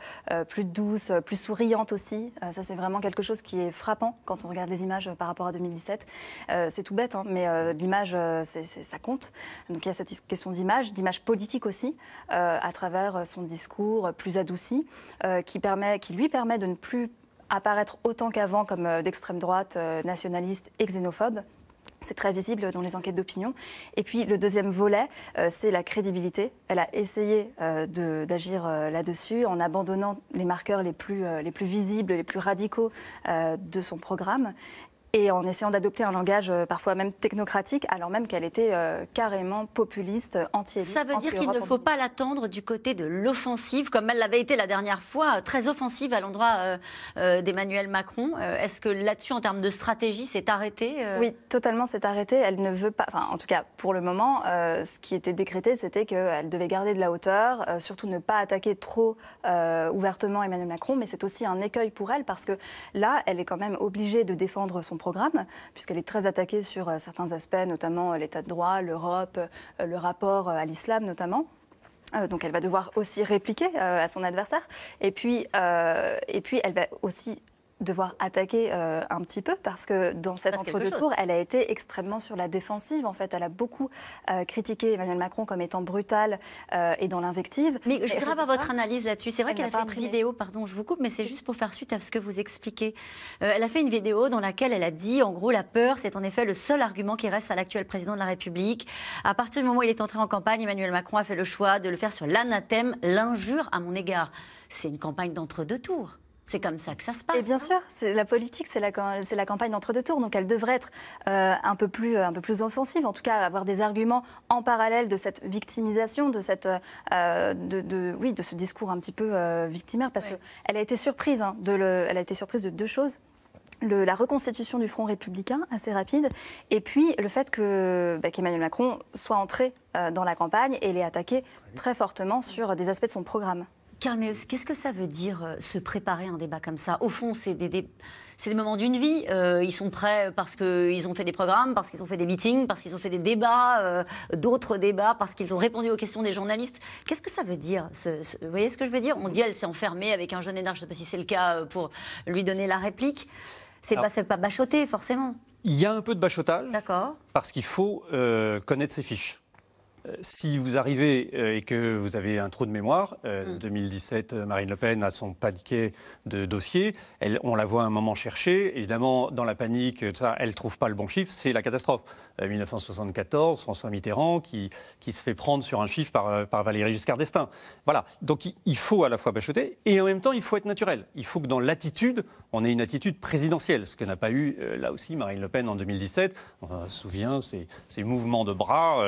plus douce, plus souriante aussi. Euh, ça, c'est vraiment quelque chose qui est frappant quand on regarde les images par rapport à deux mille dix-sept. Euh, c'est tout bête, hein, mais euh, l'image, euh, c'est, c'est, ça compte. Donc, il y a cette question d'image, d'image politique aussi, euh, à travers son discours plus adouci, euh, qui, permet, qui lui permet de ne plus apparaître autant qu'avant comme d'extrême droite, nationaliste et xénophobe. C'est très visible dans les enquêtes d'opinion. Et puis le deuxième volet, euh, c'est la crédibilité. Elle a essayé euh, de, d'agir euh, là-dessus en abandonnant les marqueurs les plus, euh, les plus visibles, les plus radicaux euh, de son programme, et en essayant d'adopter un langage parfois même technocratique, alors même qu'elle était euh, carrément populiste, anti-élite. Ça veut dire qu'il ne faut pas l'attendre du côté de l'offensive, comme elle l'avait été la dernière fois, très offensive à l'endroit euh, euh, d'Emmanuel Macron. Euh, est-ce que là-dessus, en termes de stratégie, c'est arrêté euh... Oui, totalement, c'est arrêté. Elle ne veut pas... Enfin, en tout cas, pour le moment, euh, ce qui était décrété, c'était qu'elle devait garder de la hauteur, euh, surtout ne pas attaquer trop euh, ouvertement Emmanuel Macron, mais c'est aussi un écueil pour elle, parce que là, elle est quand même obligée de défendre son programme, puisqu'elle est très attaquée sur euh, certains aspects, notamment euh, l'état de droit, l'Europe, euh, le rapport euh, à l'islam notamment. Euh, donc elle va devoir aussi répliquer euh, à son adversaire. Et puis, euh, et puis elle va aussi devoir attaquer euh, un petit peu, parce que dans cet entre-deux tours, elle a été extrêmement sur la défensive. En fait, elle a beaucoup euh, critiqué Emmanuel Macron comme étant brutal euh, et dans l'invective. Mais je voudrais avoir votre analyse là-dessus. C'est vrai qu'elle a fait une vidéo, pardon, je vous coupe, mais c'est juste pour faire suite à ce que vous expliquez. Euh, elle a fait une vidéo dans laquelle elle a dit, en gros, la peur, c'est en effet le seul argument qui reste à l'actuel président de la République. À partir du moment où il est entré en campagne, Emmanuel Macron a fait le choix de le faire sur l'anathème, l'injure à mon égard. C'est une campagne d'entre-deux tours. C'est comme ça que ça se passe. Et bien hein. sûr, c'est la politique, c'est la, c'est la campagne d'entre-deux tours. Donc elle devrait être euh, un peu plus, un peu plus offensive, en tout cas avoir des arguments en parallèle de cette victimisation, de, cette, euh, de, de, oui, de ce discours un petit peu euh, victimaire, parce ouais. qu'elle a été surprise, hein, de le, elle a été surprise de deux choses. Le, la reconstitution du Front républicain, assez rapide, et puis le fait que, bah, qu'Emmanuel Macron soit entré euh, dans la campagne et l'ait attaqué très fortement sur des aspects de son programme. Karl Meus, qu'est-ce que ça veut dire euh, se préparer à un débat comme ça ? Au fond, c'est des, des, c'est des moments d'une vie. Euh, ils sont prêts parce qu'ils ont fait des programmes, parce qu'ils ont fait des meetings, parce qu'ils ont fait des débats, euh, d'autres débats, parce qu'ils ont répondu aux questions des journalistes. Qu'est-ce que ça veut dire ? ce, ce, Vous voyez ce que je veux dire ? On dit elle s'est enfermée avec un jeune énarque, je ne sais pas si c'est le cas, pour lui donner la réplique. C'est pas, c'est pas bachoté, forcément. Il y a un peu de bachotage, d'accord, parce qu'il faut euh, connaître ses fiches. Si vous arrivez et que vous avez un trou de mémoire, mmh. deux mille dix-sept, Marine Le Pen a son paniquet de dossiers. Elle, on la voit un moment chercher. Évidemment, dans la panique, ça, elle ne trouve pas le bon chiffre. C'est la catastrophe. dix-neuf cent soixante-quatorze, François Mitterrand qui, qui se fait prendre sur un chiffre par, par Valéry Giscard d'Estaing. Voilà. Donc, il faut à la fois bachoter et en même temps, il faut être naturel. Il faut que dans l'attitude, on ait une attitude présidentielle, ce que n'a pas eu, là aussi, Marine Le Pen en deux mille dix-sept. On se souvient, ces, ces mouvements de bras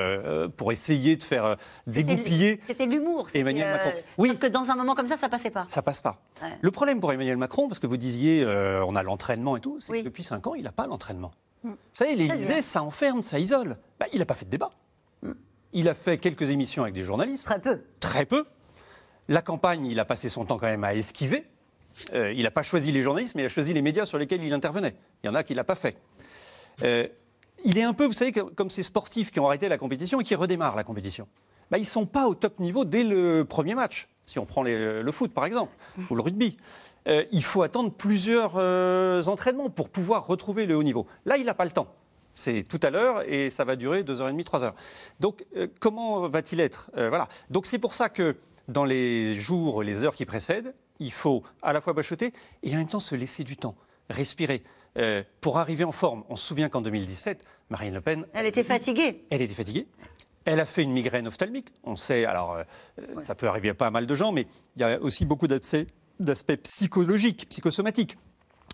pour essayer essayer de faire dégoupiller. C'était l'humour, Emmanuel euh, Macron. Oui. Parce que dans un moment comme ça, ça passait pas. Ça passe pas. Ouais. Le problème pour Emmanuel Macron, parce que vous disiez, euh, on a l'entraînement et tout, c'est oui. que depuis cinq ans, il n'a pas l'entraînement. Hum. Ça y est, l'Élysée, ça enferme, ça isole. Bah, il n'a pas fait de débat. Hum. Il a fait quelques émissions avec des journalistes. Très peu. Très peu. La campagne, il a passé son temps quand même à esquiver. Euh, il n'a pas choisi les journalistes, mais il a choisi les médias sur lesquels il intervenait. Il y en a qui ne l'a pas fait. Euh, il est un peu, vous savez, comme ces sportifs qui ont arrêté la compétition et qui redémarrent la compétition. Bah, ils ne sont pas au top niveau dès le premier match, si on prend les, le foot par exemple, ou le rugby. Euh, il faut attendre plusieurs euh, entraînements pour pouvoir retrouver le haut niveau. Là, il n'a pas le temps. C'est tout à l'heure et ça va durer deux heures trente, trois heures. Donc, euh, comment va-t-il être euh, voilà. Donc, c'est pour ça que dans les jours, les heures qui précèdent, il faut à la fois bachoter et en même temps se laisser du temps, respirer. Euh, pour arriver en forme, on se souvient qu'en deux mille dix-sept, Marine Le Pen... Elle était fatiguée. Elle était fatiguée. Elle a fait une migraine ophtalmique. On sait, alors, euh, ouais. ça peut arriver à pas mal de gens, mais il y a aussi beaucoup d'aspects psychologiques, psychosomatiques.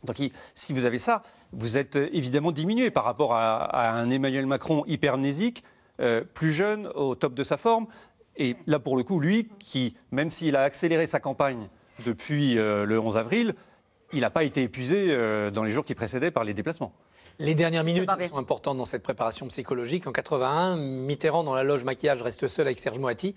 Donc, si vous avez ça, vous êtes évidemment diminué par rapport à, à un Emmanuel Macron hypermnésique, euh, plus jeune, au top de sa forme. Et là, pour le coup, lui, qui, même s'il a accéléré sa campagne depuis euh, le onze avril, il n'a pas été épuisé euh, dans les jours qui précédaient par les déplacements. Les dernières minutes sont importantes dans cette préparation psychologique. En quatre-vingt-un, Mitterrand, dans la loge maquillage, reste seul avec Serge Moati.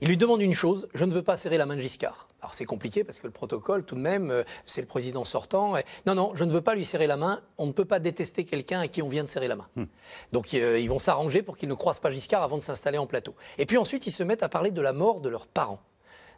Il lui demande une chose, je ne veux pas serrer la main de Giscard. Alors c'est compliqué parce que le protocole, tout de même, c'est le président sortant. Et... Non, non, je ne veux pas lui serrer la main. On ne peut pas détester quelqu'un à qui on vient de serrer la main. Hum. Donc euh, ils vont s'arranger pour qu'ils ne croisent pas Giscard avant de s'installer en plateau. Et puis ensuite, ils se mettent à parler de la mort de leurs parents.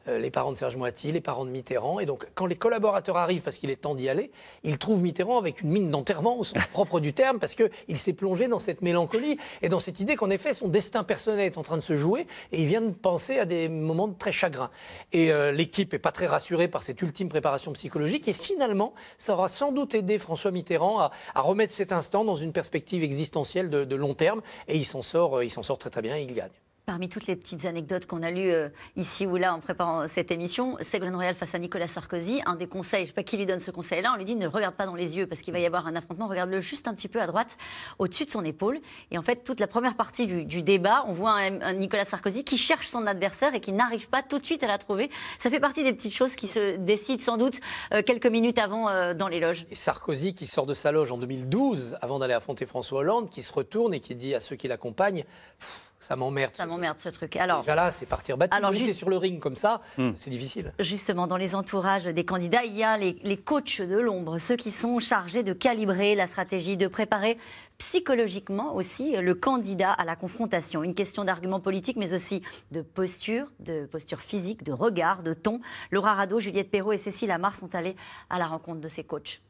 Les parents de Serge Moati, les parents de Mitterrand. Et donc, quand les collaborateurs arrivent parce qu'il est temps d'y aller, ils trouvent Mitterrand avec une mine d'enterrement au sens propre du terme, parce qu'il s'est plongé dans cette mélancolie et dans cette idée qu'en effet, son destin personnel est en train de se jouer et il vient de penser à des moments de très chagrin. Et euh, l'équipe n'est pas très rassurée par cette ultime préparation psychologique. Et finalement, ça aura sans doute aidé François Mitterrand à, à remettre cet instant dans une perspective existentielle de, de long terme. Et il s'en sort, il s'en sort très très bien et il gagne. Parmi toutes les petites anecdotes qu'on a lues euh, ici ou là en préparant cette émission, Ségolène Royal face à Nicolas Sarkozy, un des conseils, je ne sais pas qui lui donne ce conseil-là, on lui dit ne le regarde pas dans les yeux parce qu'il va y avoir un affrontement, regarde-le juste un petit peu à droite, au-dessus de son épaule. Et en fait, toute la première partie du, du débat, on voit un, un Nicolas Sarkozy qui cherche son adversaire et qui n'arrive pas tout de suite à la trouver. Ça fait partie des petites choses qui se décident sans doute euh, quelques minutes avant euh, dans les loges. Et Sarkozy qui sort de sa loge en deux mille douze, avant d'aller affronter François Hollande, qui se retourne et qui dit à ceux qui l'accompagnent... Ça m'emmerde. Ça m'emmerde ce truc. Alors, déjà là, c'est partir battu. Alors, juste sur le ring comme ça, hmm. c'est difficile. Justement, dans les entourages des candidats, il y a les, les coachs de l'ombre, ceux qui sont chargés de calibrer la stratégie, de préparer psychologiquement aussi le candidat à la confrontation. Une question d'argument politique, mais aussi de posture, de posture physique, de regard, de ton. Laura Rado, Juliette Perrault et Cécile Amar sont allées à la rencontre de ces coachs.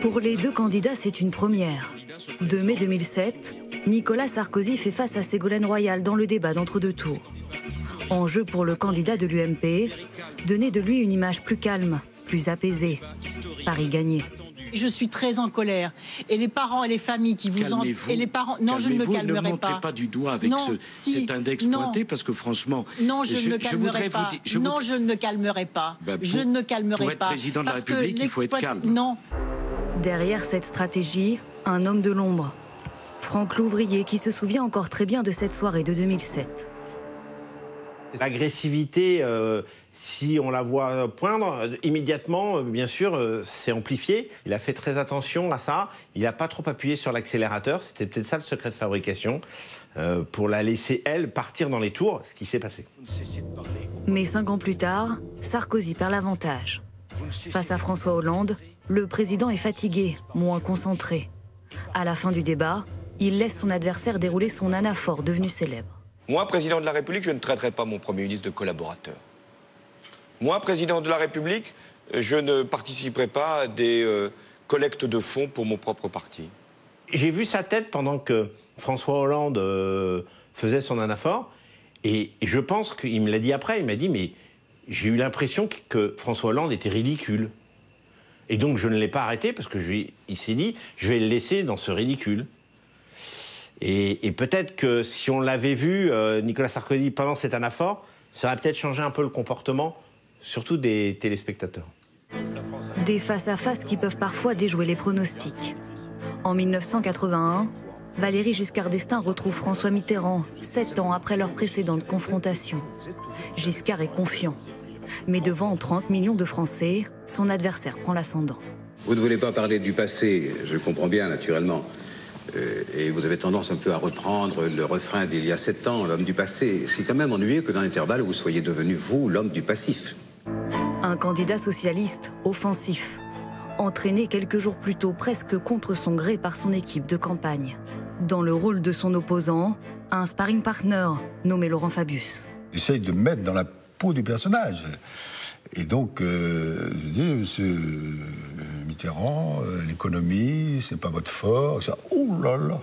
Pour les deux candidats, c'est une première. deux mai deux mille sept, Nicolas Sarkozy fait face à Ségolène Royal dans le débat d'entre-deux tours. Enjeu pour le candidat de l'U M P, donner de lui une image plus calme, plus apaisée. Paris gagné. Je suis très en colère. Et les parents et les familles qui vous en... Et les parents... Non, je ne me calmerai pas. Ne montrez pas du doigt avec non, ce, si, cet index non. pointé, parce que franchement... Non, je, je ne me calmerai pas. Vous... Je non, vous... je ne me calmerai pas. Bah pour, je ne me calmerai pour être pas. Président de la République, il faut être calme. Non. Derrière cette stratégie, un homme de l'ombre. Franck Louvrier, qui se souvient encore très bien de cette soirée de deux mille sept. L'agressivité... Euh... Si on la voit poindre, immédiatement, bien sûr, c'est amplifié. Il a fait très attention à ça. Il n'a pas trop appuyé sur l'accélérateur. C'était peut-être ça le secret de fabrication, euh, pour la laisser, elle, partir dans les tours, ce qui s'est passé. Mais cinq ans plus tard, Sarkozy perd l'avantage. Face à François Hollande, le président est fatigué, moins concentré. À la fin du débat, il laisse son adversaire dérouler son anaphore devenu célèbre. Moi, président de la République, je ne traiterai pas mon Premier ministre de collaborateur. Moi, président de la République, je ne participerai pas à des euh, collectes de fonds pour mon propre parti. J'ai vu sa tête pendant que François Hollande euh, faisait son anaphore. Et, et je pense qu'il me l'a dit après. Il m'a dit, mais j'ai eu l'impression que, que François Hollande était ridicule. Et donc, je ne l'ai pas arrêté parce qu'il s'est dit, je vais le laisser dans ce ridicule. Et, et peut-être que si on l'avait vu, euh, Nicolas Sarkozy, pendant cet anaphore, ça aurait peut-être changé un peu le comportement... Surtout des téléspectateurs. Des face-à-face qui peuvent parfois déjouer les pronostics. En mille neuf cent quatre-vingt-un, Valéry Giscard d'Estaing retrouve François Mitterrand, sept ans après leur précédente confrontation. Giscard est confiant. Mais devant trente millions de Français, son adversaire prend l'ascendant. Vous ne voulez pas parler du passé, je le comprends bien naturellement. Euh, et vous avez tendance un peu à reprendre le refrain d'il y a sept ans, l'homme du passé. C'est quand même ennuyeux que dans l'intervalle, vous soyez devenu, vous, l'homme du passif. Un candidat socialiste offensif, entraîné quelques jours plus tôt presque contre son gré par son équipe de campagne. Dans le rôle de son opposant, un sparring partner nommé Laurent Fabius. J'essaye de me mettre dans la peau du personnage. Et donc, euh, je dis, monsieur Mitterrand, euh, l'économie, c'est pas votre fort. Ça, oh là là,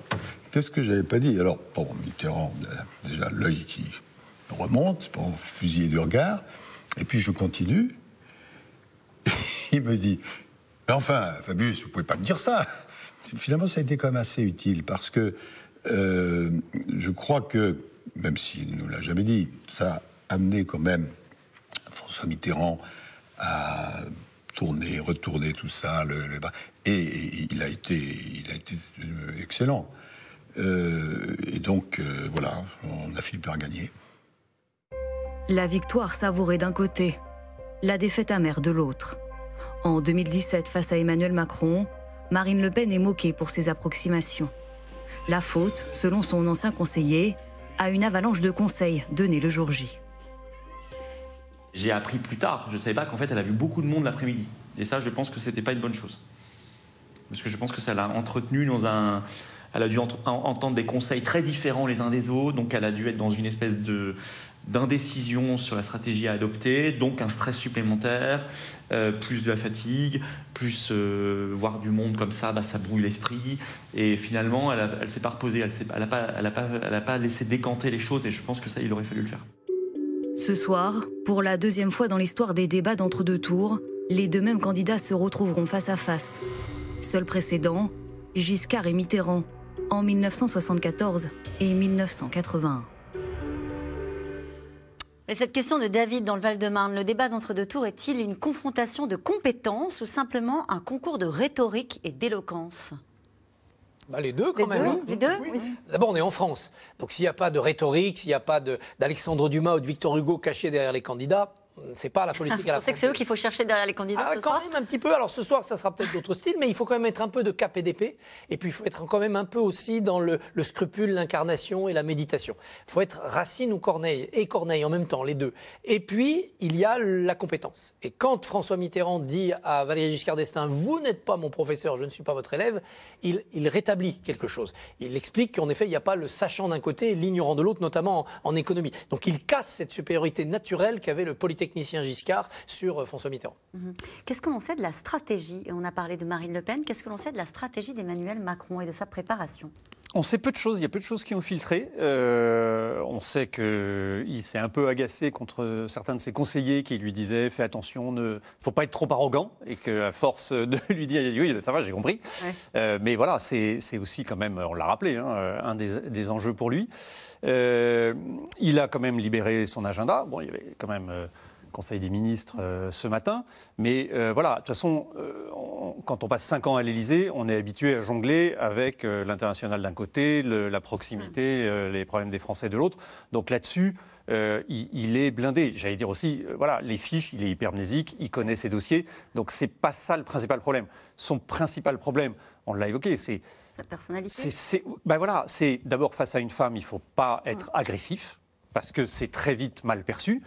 qu'est-ce que j'avais pas dit? Alors, bon, Mitterrand, déjà l'œil qui remonte, bon, fusillé du regard. Et puis je continue. Il me dit, mais enfin, Fabius, vous pouvez pas me dire ça. Finalement, ça a été quand même assez utile parce que euh, je crois que, même s'il ne nous l'a jamais dit, ça a amené quand même François Mitterrand à tourner, retourner tout ça, le, le, et, et il a été, il a été excellent. Euh, et donc, euh, voilà, on a fini par gagner. La victoire savourée d'un côté, la défaite amère de l'autre. En deux mille dix-sept, face à Emmanuel Macron, Marine Le Pen est moquée pour ses approximations. La faute, selon son ancien conseiller, à une avalanche de conseils donnés le jour J. J'ai appris plus tard, je ne savais pas qu'en fait elle a vu beaucoup de monde l'après-midi. Et ça, je pense que ce n'était pas une bonne chose. Parce que je pense que ça l'a entretenue dans un... Elle a dû ent- entendre des conseils très différents les uns des autres, donc elle a dû être dans une espèce de... d'indécision sur la stratégie à adopter, donc un stress supplémentaire, euh, plus de la fatigue, plus euh, voir du monde comme ça, bah, ça brouille l'esprit. Et finalement, elle ne s'est pas reposée, elle n'a pas, pas, pas laissé décanter les choses, et je pense que ça, il aurait fallu le faire. Ce soir, pour la deuxième fois dans l'histoire des débats d'entre-deux tours, les deux mêmes candidats se retrouveront face à face. Seul précédent, Giscard et Mitterrand, en mille neuf cent soixante-quatorze et mille neuf cent quatre-vingt-un. Mais cette question de David dans le Val-de-Marne, le débat d'entre-deux tours est-il une confrontation de compétences ou simplement un concours de rhétorique et d'éloquence? Bah les deux, quand les même. Deux, les deux oui. Oui. D'abord, on est en France. Donc s'il n'y a pas de rhétorique, s'il n'y a pas d'Alexandre Dumas ou de Victor Hugo cachés derrière les candidats, c'est pas la politique ah, à la française. C'est eux qu'il faut chercher derrière les candidats ah, ce quand soir. Même un petit peu. Alors ce soir, ça sera peut-être d'autres styles, mais il faut quand même être un peu de cap et d'épée. Et puis il faut être quand même un peu aussi dans le, le scrupule, l'incarnation et la méditation. Il faut être Racine ou Corneille, et Corneille en même temps, les deux. Et puis, il y a la compétence. Et quand François Mitterrand dit à Valéry Giscard d'Estaing « Vous n'êtes pas mon professeur, je ne suis pas votre élève », il, il rétablit quelque chose. Il explique qu'en effet, il n'y a pas le sachant d'un côté et l'ignorant de l'autre, notamment en, en économie. Donc il casse cette supériorité naturelle qu'avait le politique technicien Giscard sur François Mitterrand. Mmh. Qu'est-ce que l'on sait de la stratégie? On a parlé de Marine Le Pen. Qu'est-ce que l'on sait de la stratégie d'Emmanuel Macron et de sa préparation? On sait peu de choses, il y a peu de choses qui ont filtré. Euh, on sait qu'il s'est un peu agacé contre certains de ses conseillers qui lui disaient « Fais attention, ne faut pas être trop arrogant » et qu'à force de lui dire « Oui, ça va, j'ai compris ouais. ». Euh, mais voilà, c'est aussi quand même, on l'a rappelé, hein, un des, des enjeux pour lui. Euh, il a quand même libéré son agenda. Bon, il y avait quand même... Euh, Conseil des ministres euh, ce matin. Mais euh, voilà, de toute façon, euh, on, quand on passe cinq ans à l'Élysée, on est habitué à jongler avec euh, l'international d'un côté, le, la proximité, euh, les problèmes des Français de l'autre. Donc là-dessus, euh, il, il est blindé. J'allais dire aussi, euh, voilà, les fiches, il est hypermnésique, il connaît ses dossiers. Donc c'est pas ça le principal problème. Son principal problème, on l'a évoqué, c'est... Sa personnalité. C'est, c'est, ben voilà, c'est d'abord face à une femme, il ne faut pas être agressif, parce que c'est très vite mal perçu.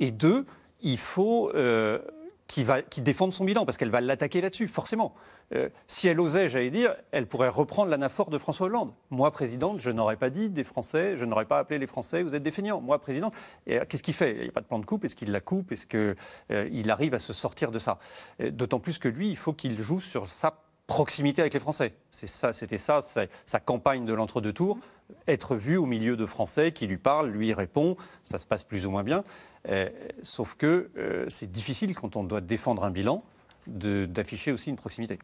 Et deux... il faut euh, qu'il qu défende son bilan, parce qu'elle va l'attaquer là-dessus, forcément. Euh, si elle osait, j'allais dire, elle pourrait reprendre l'anaphore de François Hollande. Moi, présidente, je n'aurais pas dit des Français, je n'aurais pas appelé les Français, vous êtes des fainéants. Moi, présidente, qu'est-ce qu'il fait? Il n'y a pas de plan de coupe, est-ce qu'il la coupe? Est-ce qu'il euh, arrive à se sortir de ça? euh, D'autant plus que lui, il faut qu'il joue sur sa proximité avec les Français. C'est ça, c'était ça, sa campagne de l'entre-deux tours. Être vu au milieu de Français qui lui parlent, lui répond, ça se passe plus ou moins bien. Euh, sauf que euh, c'est difficile quand on doit défendre un bilan d'afficher aussi une proximité.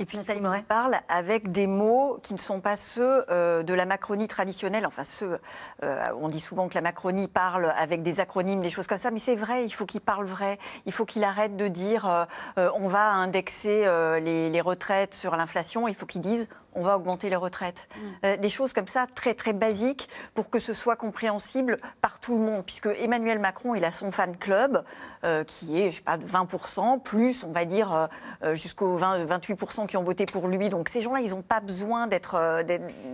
Et puis Nathalie Moret parle avec des mots qui ne sont pas ceux euh, de la Macronie traditionnelle. Enfin, ceux, euh, on dit souvent que la Macronie parle avec des acronymes, des choses comme ça. Mais c'est vrai, il faut qu'il parle vrai. Il faut qu'il arrête de dire euh, euh, on va indexer euh, les, les retraites sur l'inflation. Il faut qu'il dise on va augmenter les retraites. Mmh. Euh, des choses comme ça, très très basiques, pour que ce soit compréhensible par tout le monde. Puisque Emmanuel Macron, il a son fan club, euh, qui est, je sais pas, de vingt pour cent, plus, on va dire, euh, jusqu'aux vingt, vingt-huit pour cent qui ont voté pour lui. Donc ces gens-là, ils n'ont pas besoin d'être euh,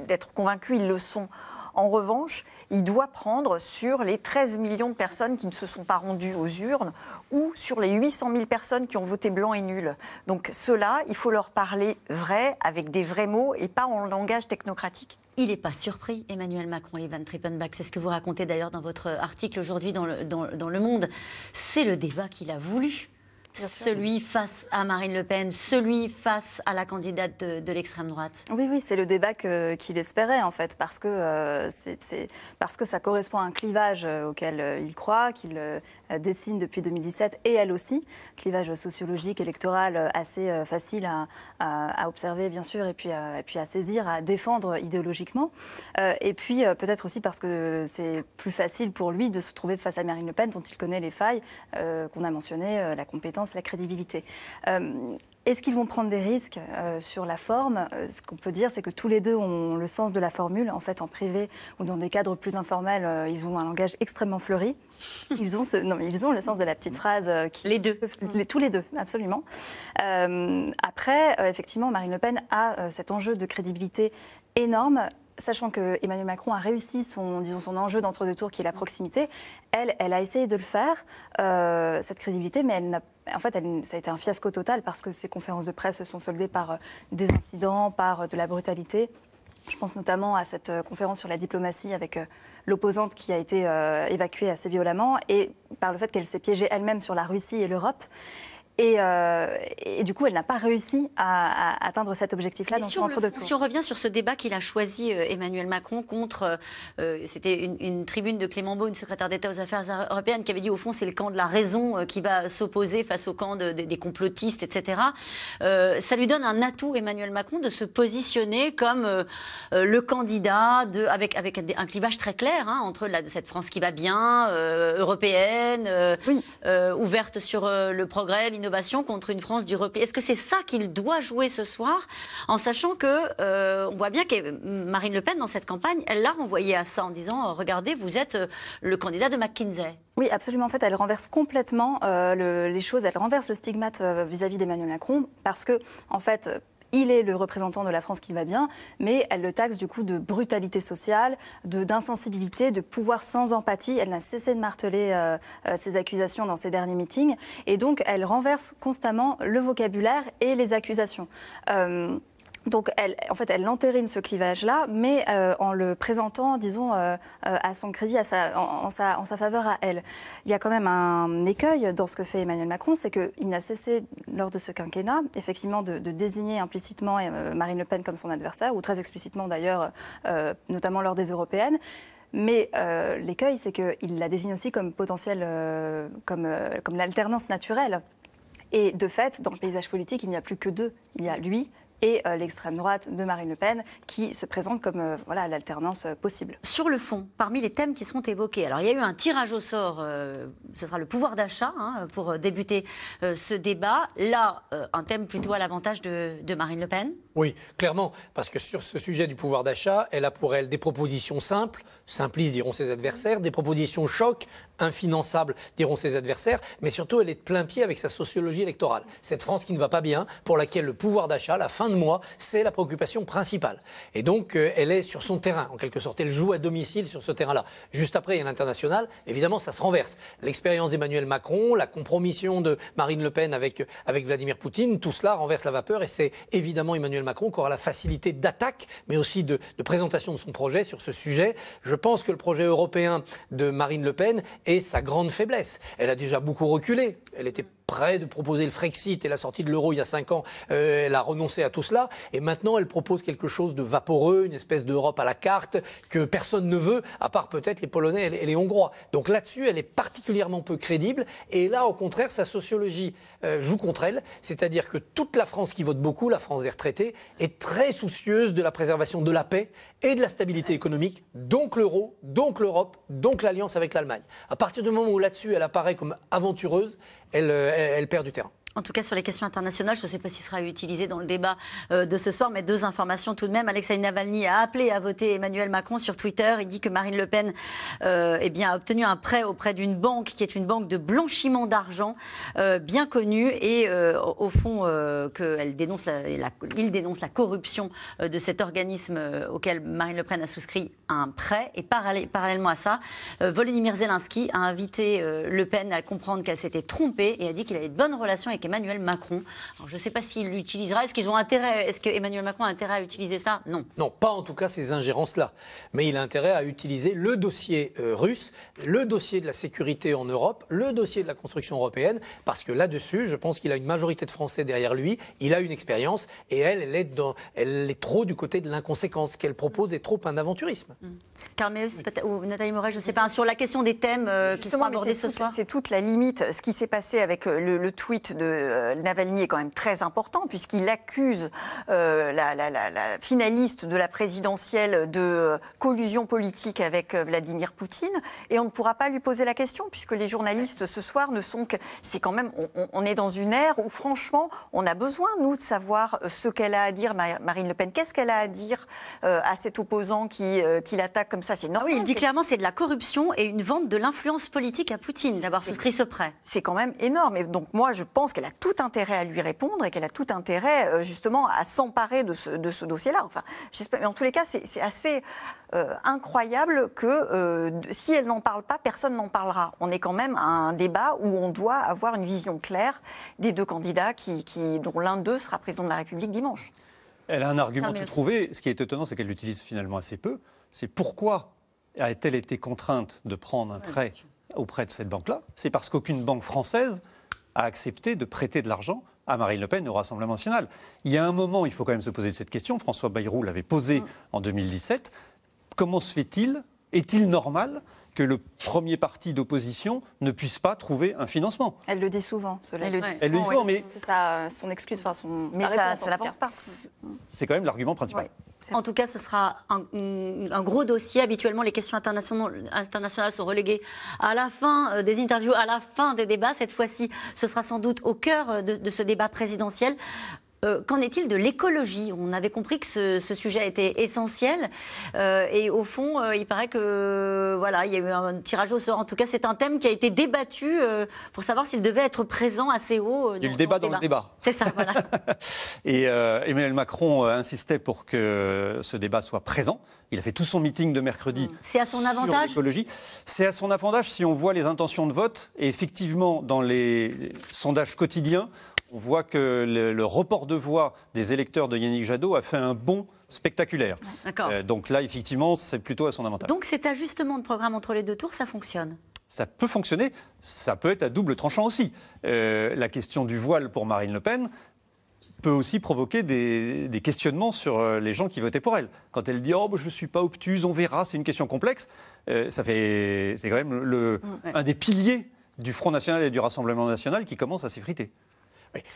d'être convaincus, ils le sont. En revanche, il doit prendre sur les treize millions de personnes qui ne se sont pas rendues aux urnes ou sur les huit cent mille personnes qui ont voté blanc et nul. Donc ceux-là, il faut leur parler vrai, avec des vrais mots et pas en langage technocratique. Il n'est pas surpris, Emmanuel Macron et Ivan Trippenbach. C'est ce que vous racontez d'ailleurs dans votre article aujourd'hui dans le, dans, dans Le Monde. C'est le débat qu'il a voulu. Celui face à Marine Le Pen, celui face à la candidate de, de l'extrême droite. Oui, oui, c'est le débat que, qu'il espérait en fait, parce que, euh, c'est, c'est, parce que ça correspond à un clivage auquel il croit, qu'il euh, dessine depuis deux mille dix-sept et elle aussi. Clivage sociologique, électoral, assez euh, facile à, à, à observer bien sûr, et puis, euh, et puis à saisir, à défendre idéologiquement. Euh, et puis euh, peut-être aussi parce que c'est plus facile pour lui de se trouver face à Marine Le Pen, dont il connaît les failles euh, qu'on a mentionnées, euh, la compétence, la crédibilité. Euh, est-ce qu'ils vont prendre des risques euh, sur la forme ? Ce qu'on peut dire, c'est que tous les deux ont le sens de la formule. En fait, en privé ou dans des cadres plus informels, euh, ils ont un langage extrêmement fleuri. Ils ont, ce... non, mais ils ont le sens de la petite phrase. Euh, qui... Les deux. Les, tous les deux, absolument. Euh, après, euh, effectivement, Marine Le Pen a euh, cet enjeu de crédibilité énorme. Sachant que Emmanuel Macron a réussi son, disons, son enjeu d'entre-deux tours qui est la proximité, elle, elle a essayé de le faire, euh, cette crédibilité, mais elle n'a, en fait, elle, ça a été un fiasco total parce que ses conférences de presse se sont soldées par des incidents, par de la brutalité. Je pense notamment à cette conférence sur la diplomatie avec l'opposante qui a été euh, évacuée assez violemment et par le fait qu'elle s'est piégée elle-même sur la Russie et l'Europe. Et, euh, et du coup, elle n'a pas réussi à, à atteindre cet objectif-là dans son entre-deux tours. Si on revient sur ce débat qu'il a choisi, euh, Emmanuel Macron, contre... Euh, c'était une, une tribune de Clément Beaune, secrétaire d'État aux Affaires européennes, qui avait dit, au fond, c'est le camp de la raison qui va s'opposer face au camp de, de, des complotistes, et cetera. Euh, ça lui donne un atout, Emmanuel Macron, de se positionner comme euh, le candidat, de, avec, avec un clivage très clair, hein, entre la, cette France qui va bien, euh, européenne, euh, oui. euh, ouverte sur euh, le progrès, contre une France du repli. Est-ce que c'est ça qu'il doit jouer ce soir, en sachant que euh, on voit bien que Marine Le Pen, dans cette campagne, elle l'a renvoyé à ça en disant « Regardez, vous êtes le candidat de McKinsey ». Oui, absolument. En fait, elle renverse complètement euh, le, les choses. Elle renverse le stigmate euh, vis-à-vis d'Emmanuel Macron parce que, en fait... Il est le représentant de la France qui va bien, mais elle le taxe du coup de brutalité sociale, de, d'insensibilité, de pouvoir sans empathie. Elle n'a cessé de marteler euh, euh, ses accusations dans ses derniers meetings. Et donc, elle renverse constamment le vocabulaire et les accusations. Euh, Donc, elle, en fait, elle entérine ce clivage-là, mais euh, en le présentant, disons, euh, euh, à son crédit, à sa, en, en, sa, en sa faveur à elle. Il y a quand même un écueil dans ce que fait Emmanuel Macron, c'est qu'il n'a cessé, lors de ce quinquennat, effectivement, de, de désigner implicitement Marine Le Pen comme son adversaire, ou très explicitement d'ailleurs, euh, notamment lors des européennes. Mais euh, l'écueil, c'est qu'il la désigne aussi comme potentielle, euh, comme, euh, comme l'alternance naturelle. Et de fait, dans le paysage politique, il n'y a plus que deux. Il y a lui... et euh, l'extrême droite de Marine Le Pen, qui se présente comme euh, voilà, l'alternance euh, possible. Sur le fond, parmi les thèmes qui seront évoqués, alors il y a eu un tirage au sort, euh, ce sera le pouvoir d'achat, hein, pour débuter euh, ce débat. Là, euh, un thème plutôt à l'avantage de, de Marine Le Pen. Oui, clairement, parce que sur ce sujet du pouvoir d'achat, elle a pour elle des propositions simples, simplistes diront ses adversaires, des propositions choc, infinançables diront ses adversaires, mais surtout elle est de plein pied avec sa sociologie électorale. Cette France qui ne va pas bien, pour laquelle le pouvoir d'achat, la fin de mois, c'est la préoccupation principale. Et donc euh, elle est sur son terrain, en quelque sorte, elle joue à domicile sur ce terrain-là. Juste après, il y a l'international, évidemment ça se renverse. L'expérience d'Emmanuel Macron, la compromission de Marine Le Pen avec, avec Vladimir Poutine, tout cela renverse la vapeur et c'est évidemment Emmanuel Macron qui aura la facilité d'attaque, mais aussi de, de présentation de son projet sur ce sujet. Je pense que le projet européen de Marine Le Pen est sa grande faiblesse. Elle a déjà beaucoup reculé. Elle était près de proposer le Frexit et la sortie de l'euro il y a cinq ans. Euh, elle a renoncé à tout cela. Et maintenant, elle propose quelque chose de vaporeux, une espèce d'Europe à la carte que personne ne veut, à part peut-être les Polonais et les, et les Hongrois. Donc là-dessus, elle est particulièrement peu crédible. Et là, au contraire, sa sociologie euh, joue contre elle. C'est-à-dire que toute la France qui vote beaucoup, la France des retraités, est très soucieuse de la préservation de la paix et de la stabilité économique. Donc l'euro, donc l'Europe, donc l'alliance avec l'Allemagne. À partir du moment où là-dessus, elle apparaît comme aventureuse, elle, elle, elle perd du terrain. En tout cas, sur les questions internationales, je ne sais pas s'il sera utilisé dans le débat euh, de ce soir, mais deux informations tout de même. Alexeï Navalny a appelé à voter Emmanuel Macron sur Twitter. Il dit que Marine Le Pen euh, eh bien, a obtenu un prêt auprès d'une banque qui est une banque de blanchiment d'argent euh, bien connue et euh, au fond euh, qu'elle dénonce la, la, il dénonce la corruption euh, de cet organisme euh, auquel Marine Le Pen a souscrit un prêt. Et parallè- parallèlement à ça, euh, Volodymyr Zelensky a invité euh, Le Pen à comprendre qu'elle s'était trompée et a dit qu'il avait de bonnes relations avec Emmanuel Macron. Alors, je ne sais pas s'il l'utilisera. Est-ce qu'ils ont intérêt, est-ce que Emmanuel Macron a intérêt à utiliser ça? Non. Non, pas en tout cas ces ingérences-là. Mais il a intérêt à utiliser le dossier euh, russe, le dossier de la sécurité en Europe, le dossier de la construction européenne, parce que là-dessus, je pense qu'il a une majorité de Français derrière lui, il a une expérience, et elle, elle est, dans, elle est trop du côté de l'inconséquence. Ce qu'elle propose est trop un aventurisme. Mmh. Karl Meus ou Nathalie Moret, je ne sais pas, sur la question des thèmes euh, qui seront abordés ce toute, soir. C'est toute la limite. Ce qui s'est passé avec le, le tweet de Navalny est quand même très important puisqu'il accuse euh, la, la, la, la finaliste de la présidentielle de euh, collusion politique avec euh, Vladimir Poutine et on ne pourra pas lui poser la question puisque les journalistes ce soir ne sont que... C'est quand même... On, on est dans une ère où franchement on a besoin nous de savoir ce qu'elle a à dire Marine Le Pen. Qu'est-ce qu'elle a à dire euh, à cet opposant qui, euh, qui l'attaque comme ça? C'est normal. Ah oui, il dit clairement c'est de la corruption et une vente de l'influence politique à Poutine d'avoir souscrit ce prêt. C'est quand même énorme et donc moi je pense qu'elle a tout intérêt à lui répondre et qu'elle a tout intérêt euh, justement à s'emparer de ce, de ce dossier-là. Enfin, j'espère, mais en tous les cas, c'est, c'est assez euh, incroyable que euh, si elle n'en parle pas, personne n'en parlera. On est quand même à un débat où on doit avoir une vision claire des deux candidats qui, qui, dont l'un d'eux sera président de la République dimanche. Elle a un argument tout trouvé. Ce qui est étonnant, c'est qu'elle l'utilise finalement assez peu. C'est pourquoi a-t-elle été contrainte de prendre un prêt auprès de cette banque-là? C'est parce qu'aucune banque française a accepté de prêter de l'argent à Marine Le Pen au Rassemblement national. Il y a un moment, il faut quand même se poser cette question, François Bayrou l'avait posée en deux mille dix-sept, comment se fait-il, est-il normal que le premier parti d'opposition ne puisse pas trouver un financement? Elle le dit souvent, cela. Elle, ouais. Elle le dit souvent, mais... C'est sa, son excuse, enfin son... Mais ça, ça n'avance pas. C'est quand même l'argument principal. Ouais. En tout cas, ce sera un, un gros dossier. Habituellement, les questions internationales, internationales sont reléguées à la fin des interviews, à la fin des débats. Cette fois-ci, ce sera sans doute au cœur de, de ce débat présidentiel. Euh, qu'en est-il de l'écologie? On avait compris que ce, ce sujet était essentiel. Euh, et au fond, euh, il paraît que euh, voilà, il y a eu un tirage au sort. En tout cas, c'est un thème qui a été débattu euh, pour savoir s'il devait être présent assez haut. Euh, il y a eu le débat dans le débat. C'est ça, voilà. Et euh, Emmanuel Macron insistait pour que ce débat soit présent. Il a fait tout son meeting de mercredi. C'est à son avantage. Sur l'écologie. C'est à son avantage si on voit les intentions de vote. Et effectivement, dans les sondages quotidiens, on voit que le, le report de voix des électeurs de Yannick Jadot a fait un bond spectaculaire. Euh, donc là, effectivement, c'est plutôt à son avantage. Donc cet ajustement de programme entre les deux tours, ça fonctionne? Ça peut fonctionner, ça peut être à double tranchant aussi. Euh, la question du voile pour Marine Le Pen peut aussi provoquer des, des questionnements sur les gens qui votaient pour elle. Quand elle dit « Oh, je ne suis pas obtuse, on verra, c'est une question complexe euh, », c'est quand même le, ouais. un des piliers du Front National et du Rassemblement National qui commence à s'effriter.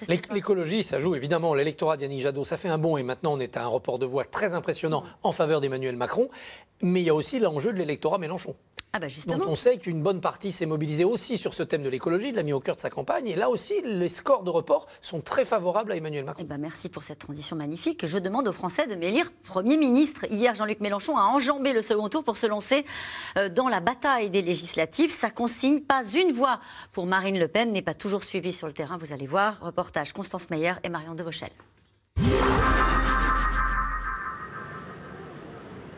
Oui. L'écologie, ça joue évidemment. L'électorat d'Yannick Jadot, ça fait un bond et maintenant on est à un report de voix très impressionnant en faveur d'Emmanuel Macron. Mais il y a aussi l'enjeu de l'électorat Mélenchon. Ah bah justement. Donc on sait qu'une bonne partie s'est mobilisée aussi sur ce thème de l'écologie, l'a mis au cœur de sa campagne. Et là aussi, les scores de report sont très favorables à Emmanuel Macron. Et bah merci pour cette transition magnifique. Je demande aux Français de m'élire Premier ministre. Hier, Jean-Luc Mélenchon a enjambé le second tour pour se lancer dans la bataille des législatives. Sa consigne, pas une voix pour Marine Le Pen, n'est pas toujours suivie sur le terrain. Vous allez voir, reportage Constance Meyer et Marion Devauchel.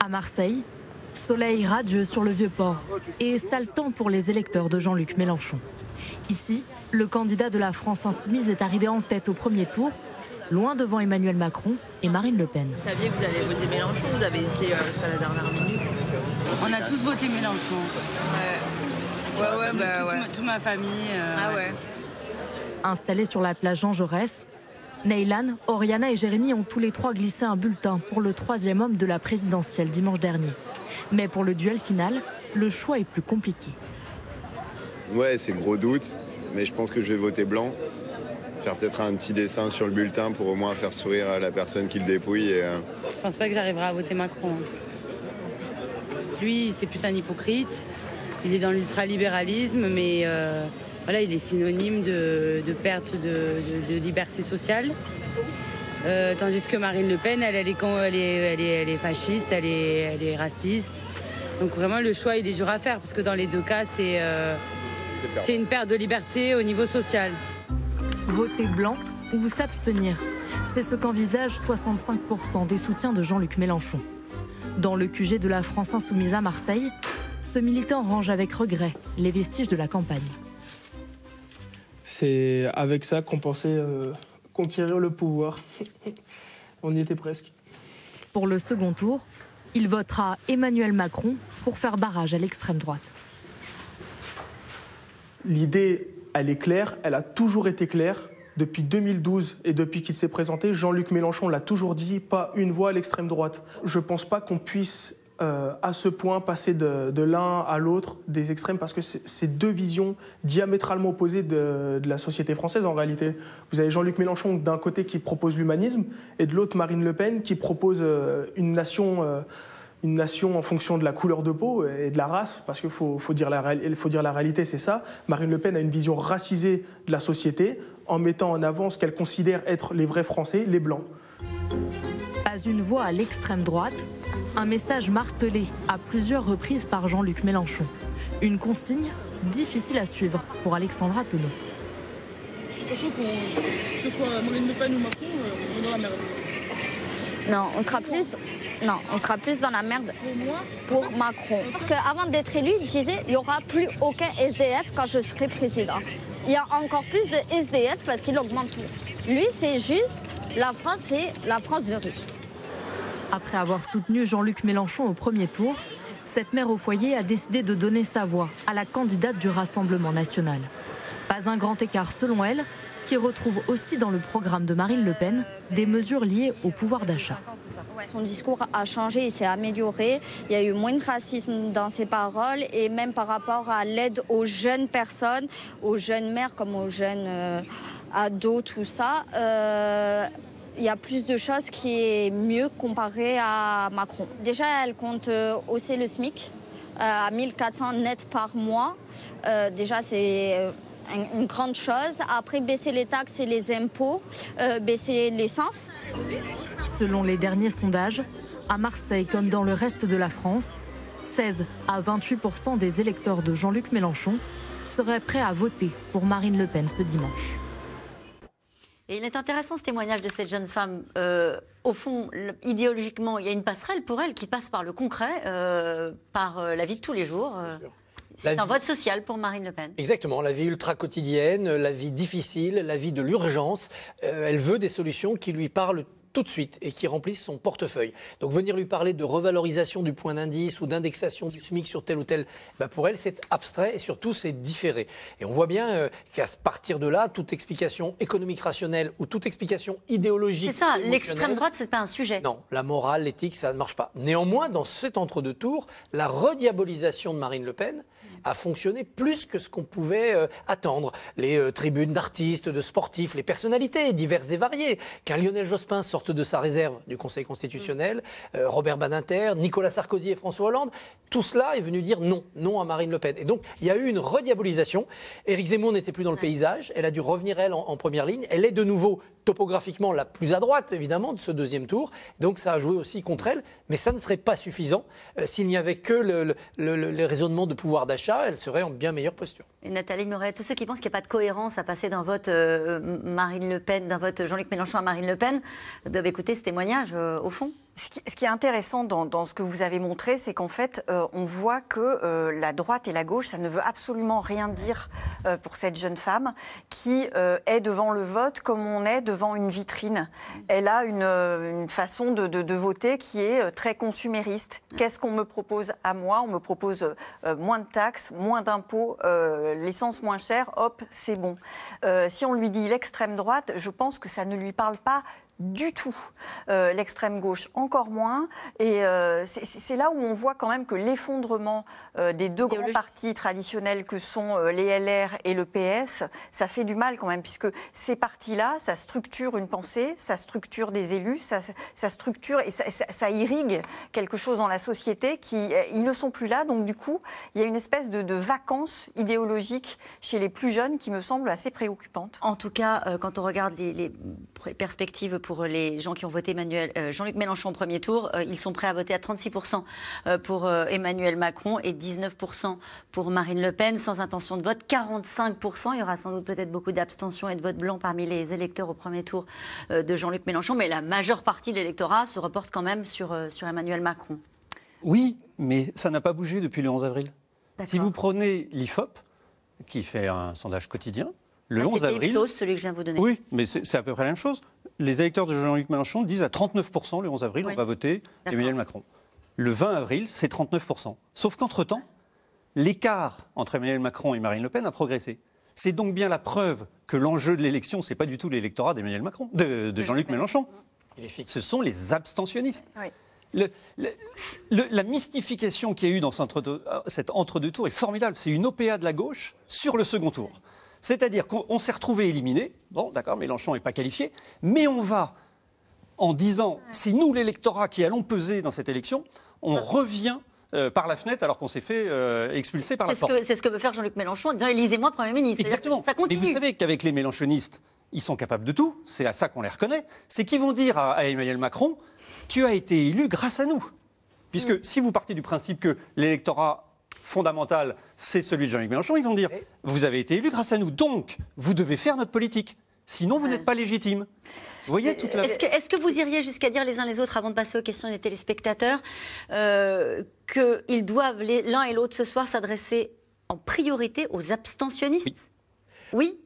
À Marseille, soleil radieux sur le Vieux-Port et sale temps pour les électeurs de Jean-Luc Mélenchon. Ici, le candidat de la France insoumise est arrivé en tête au premier tour, loin devant Emmanuel Macron et Marine Le Pen. Vous saviez que vous allez voter Mélenchon, vous avez hésité jusqu'à la dernière minute? On a tous voté Mélenchon. Ouais, ouais, ouais, bah, ouais. Toute ma famille. Euh, ah ouais. Installés sur la plage Jean Jaurès, Neylan, Oriana et Jérémy ont tous les trois glissé un bulletin pour le troisième homme de la présidentielle dimanche dernier. Mais pour le duel final, le choix est plus compliqué. Ouais, c'est gros doute, mais je pense que je vais voter blanc. Faire peut-être un petit dessin sur le bulletin pour au moins faire sourire à la personne qui le dépouille. Et... Je pense pas que j'arriverai à voter Macron. Lui, c'est plus un hypocrite. Il est dans l'ultralibéralisme, mais euh, voilà, il est synonyme de, de perte de, de, de liberté sociale. Euh, tandis que Marine Le Pen, elle, elle, est, elle, est, elle, est, elle est fasciste, elle est, elle est raciste. Donc vraiment, le choix, il est dur à faire, parce que dans les deux cas, c'est euh, c'est une perte de liberté au niveau social. Voter blanc ou s'abstenir, c'est ce qu'envisagent soixante-cinq pour cent des soutiens de Jean-Luc Mélenchon. Dans le Q G de la France insoumise à Marseille, ce militant range avec regret les vestiges de la campagne. C'est avec ça qu'on pensait euh, conquérir le pouvoir. On y était presque. Pour le second tour, il votera Emmanuel Macron pour faire barrage à l'extrême droite. L'idée, elle est claire, elle a toujours été claire. Depuis deux mille douze et depuis qu'il s'est présenté, Jean-Luc Mélenchon l'a toujours dit, pas une voix à l'extrême droite. Je ne pense pas qu'on puisse euh, à ce point passer de, de l'un à l'autre des extrêmes, parce que c'est deux visions diamétralement opposées de, de la société française en réalité. Vous avez Jean-Luc Mélenchon d'un côté qui propose l'humanisme et de l'autre Marine Le Pen qui propose euh, une nation... Euh, Une nation en fonction de la couleur de peau et de la race, parce qu'il faut, faut dire la, faut dire la réalité, c'est ça. Marine Le Pen a une vision racisée de la société en mettant en avant ce qu'elle considère être les vrais Français, les Blancs. Pas une voix à l'extrême droite, un message martelé à plusieurs reprises par Jean-Luc Mélenchon. Une consigne difficile à suivre pour Alexandra Thonon. De toute façon, que ce soit Marine Le Pen ou Macron, on est dans la merde. Non, on sera plus... Non, on sera plus dans la merde pour Macron. Avant d'être élu, je disais, il n'y aura plus aucun S D F quand je serai président. Il y a encore plus de S D F parce qu'il augmente tout. Lui, c'est juste, la France, c'est la France de rue. Après avoir soutenu Jean-Luc Mélenchon au premier tour, cette mère au foyer a décidé de donner sa voix à la candidate du Rassemblement national. Pas un grand écart selon elle, qui retrouve aussi dans le programme de Marine Le Pen des mesures liées au pouvoir d'achat. Son discours a changé, il s'est amélioré, il y a eu moins de racisme dans ses paroles, et même par rapport à l'aide aux jeunes personnes, aux jeunes mères comme aux jeunes euh, ados, tout ça, euh, il y a plus de choses qui est mieux comparé à Macron. Déjà, elle compte euh, hausser le SMIC euh, à mille quatre cents net par mois, euh, déjà c'est... Euh, une grande chose. Après, baisser les taxes et les impôts, euh, baisser l'essence. Selon les derniers sondages, à Marseille comme dans le reste de la France, seize à vingt-huit pour cent des électeurs de Jean-Luc Mélenchon seraient prêts à voter pour Marine Le Pen ce dimanche. Et il est intéressant ce témoignage de cette jeune femme. Euh, au fond, idéologiquement, il y a une passerelle pour elle qui passe par le concret, euh, par la vie de tous les jours. Euh. C'est un vote social pour Marine Le Pen. Exactement, la vie ultra quotidienne, la vie difficile, la vie de l'urgence. Euh, elle veut des solutions qui lui parlent tout de suite et qui remplissent son portefeuille. Donc venir lui parler de revalorisation du point d'indice ou d'indexation du SMIC sur tel ou tel, bah pour elle c'est abstrait et surtout c'est différé. Et on voit bien euh, qu'à partir de là, toute explication économique rationnelle ou toute explication idéologique... C'est ça, l'extrême droite c'est pas un sujet. Non, la morale, l'éthique, ça ne marche pas. Néanmoins, dans cet entre-deux tours, la rediabolisation de Marine Le Pen a fonctionné plus que ce qu'on pouvait euh, attendre. Les euh, tribunes d'artistes, de sportifs, les personnalités diverses et variées, qu'un Lionel Jospin sorte de sa réserve du Conseil constitutionnel, euh, Robert Badinter, Nicolas Sarkozy et François Hollande, tout cela est venu dire non, non à Marine Le Pen. Et donc, il y a eu une rediabolisation. Éric Zemmour n'était plus dans le paysage, elle a dû revenir, elle, en, en première ligne. Elle est de nouveau, topographiquement, la plus à droite, évidemment, de ce deuxième tour. Donc, ça a joué aussi contre elle, mais ça ne serait pas suffisant. Euh, S'il n'y avait que le, le, le, les raisonnements de pouvoir d'achat, elle serait en bien meilleure posture. Et Nathalie Moret, tous ceux qui pensent qu'il n'y a pas de cohérence à passer d'un vote euh, Marine Le Pen, d'un vote Jean-Luc Mélenchon à Marine Le Pen, doivent écouter ce témoignage, euh, au fond. Ce qui, ce qui est intéressant dans, dans ce que vous avez montré, c'est qu'en fait, euh, on voit que euh, la droite et la gauche, ça ne veut absolument rien dire euh, pour cette jeune femme qui euh, est devant le vote comme on est devant une vitrine. Elle a une, une façon de, de, de voter qui est très consumériste. Qu'est-ce qu'on me propose à moi? On me propose euh, moins de taxes, moins d'impôts, euh, l'essence moins chère, hop, c'est bon. Euh, si on lui dit l'extrême droite, je pense que ça ne lui parle pas du tout euh, l'extrême gauche, encore moins. Et euh, c'est là où on voit quand même que l'effondrement euh, des deux grands partis traditionnels que sont euh, les L R et le P S, ça fait du mal quand même, puisque ces partis-là, ça structure une pensée, ça structure des élus, ça, ça structure et ça, ça, ça irrigue quelque chose dans la société qui, ils ne sont plus là. Donc du coup, il y a une espèce de, de vacance idéologique chez les plus jeunes qui me semble assez préoccupante. En tout cas, euh, quand on regarde les, les perspectives pour les gens qui ont voté Emmanuel, euh, Jean-Luc Mélenchon au premier tour, euh, ils sont prêts à voter à trente-six pour cent pour euh, Emmanuel Macron et dix-neuf pour cent pour Marine Le Pen, sans intention de vote, quarante-cinq pour cent. Il y aura sans doute peut-être beaucoup d'abstention et de vote blanc parmi les électeurs au premier tour euh, de Jean-Luc Mélenchon, mais la majeure partie de l'électorat se reporte quand même sur, euh, sur Emmanuel Macron. Oui, mais ça n'a pas bougé depuis le onze avril. Si vous prenez l'IFOP, qui fait un sondage quotidien, le ah, onze avril... C'était Ipsos, celui que je viens de vous donner. Oui, mais c'est à peu près la même chose. Les électeurs de Jean-Luc Mélenchon disent à trente-neuf pour cent le onze avril, oui, on va voter Emmanuel Macron. Le vingt avril, c'est trente-neuf pour cent. Sauf qu'entre-temps, l'écart entre Emmanuel Macron et Marine Le Pen a progressé. C'est donc bien la preuve que l'enjeu de l'élection, ce n'est pas du tout l'électorat d'Emmanuel Macron, de, de Jean-Luc Mélenchon. Ce sont les abstentionnistes. Oui. Le, le, le, la mystification qu'il y a eu dans cet entre-deux, cet entre-deux tours est formidable. C'est une O P A de la gauche sur le second tour. C'est-à-dire qu'on s'est retrouvé éliminé. Bon, d'accord, Mélenchon n'est pas qualifié. Mais on va, en disant, c'est nous l'électorat qui allons peser dans cette élection, on revient Euh, par la fenêtre alors qu'on s'est fait euh, expulser par la porte. C'est ce que veut faire Jean-Luc Mélenchon en disant « élisez-moi Premier ministre ». Exactement. Ça continue. Mais vous savez qu'avec les mélenchonistes, ils sont capables de tout, c'est à ça qu'on les reconnaît, c'est qu'ils vont dire à, à Emmanuel Macron « tu as été élu grâce à nous ». Puisque mm. si vous partez du principe que l'électorat fondamental, c'est celui de Jean-Luc Mélenchon, ils vont dire « vous avez été élu grâce à nous, donc vous devez faire notre politique ». Sinon, vous ouais. n'êtes pas légitime. Vous voyez toute la... Est-ce que, est-ce que vous iriez jusqu'à dire les uns les autres, avant de passer aux questions des téléspectateurs, euh, qu'ils doivent l'un et l'autre ce soir s'adresser en priorité aux abstentionnistes ? Oui, oui.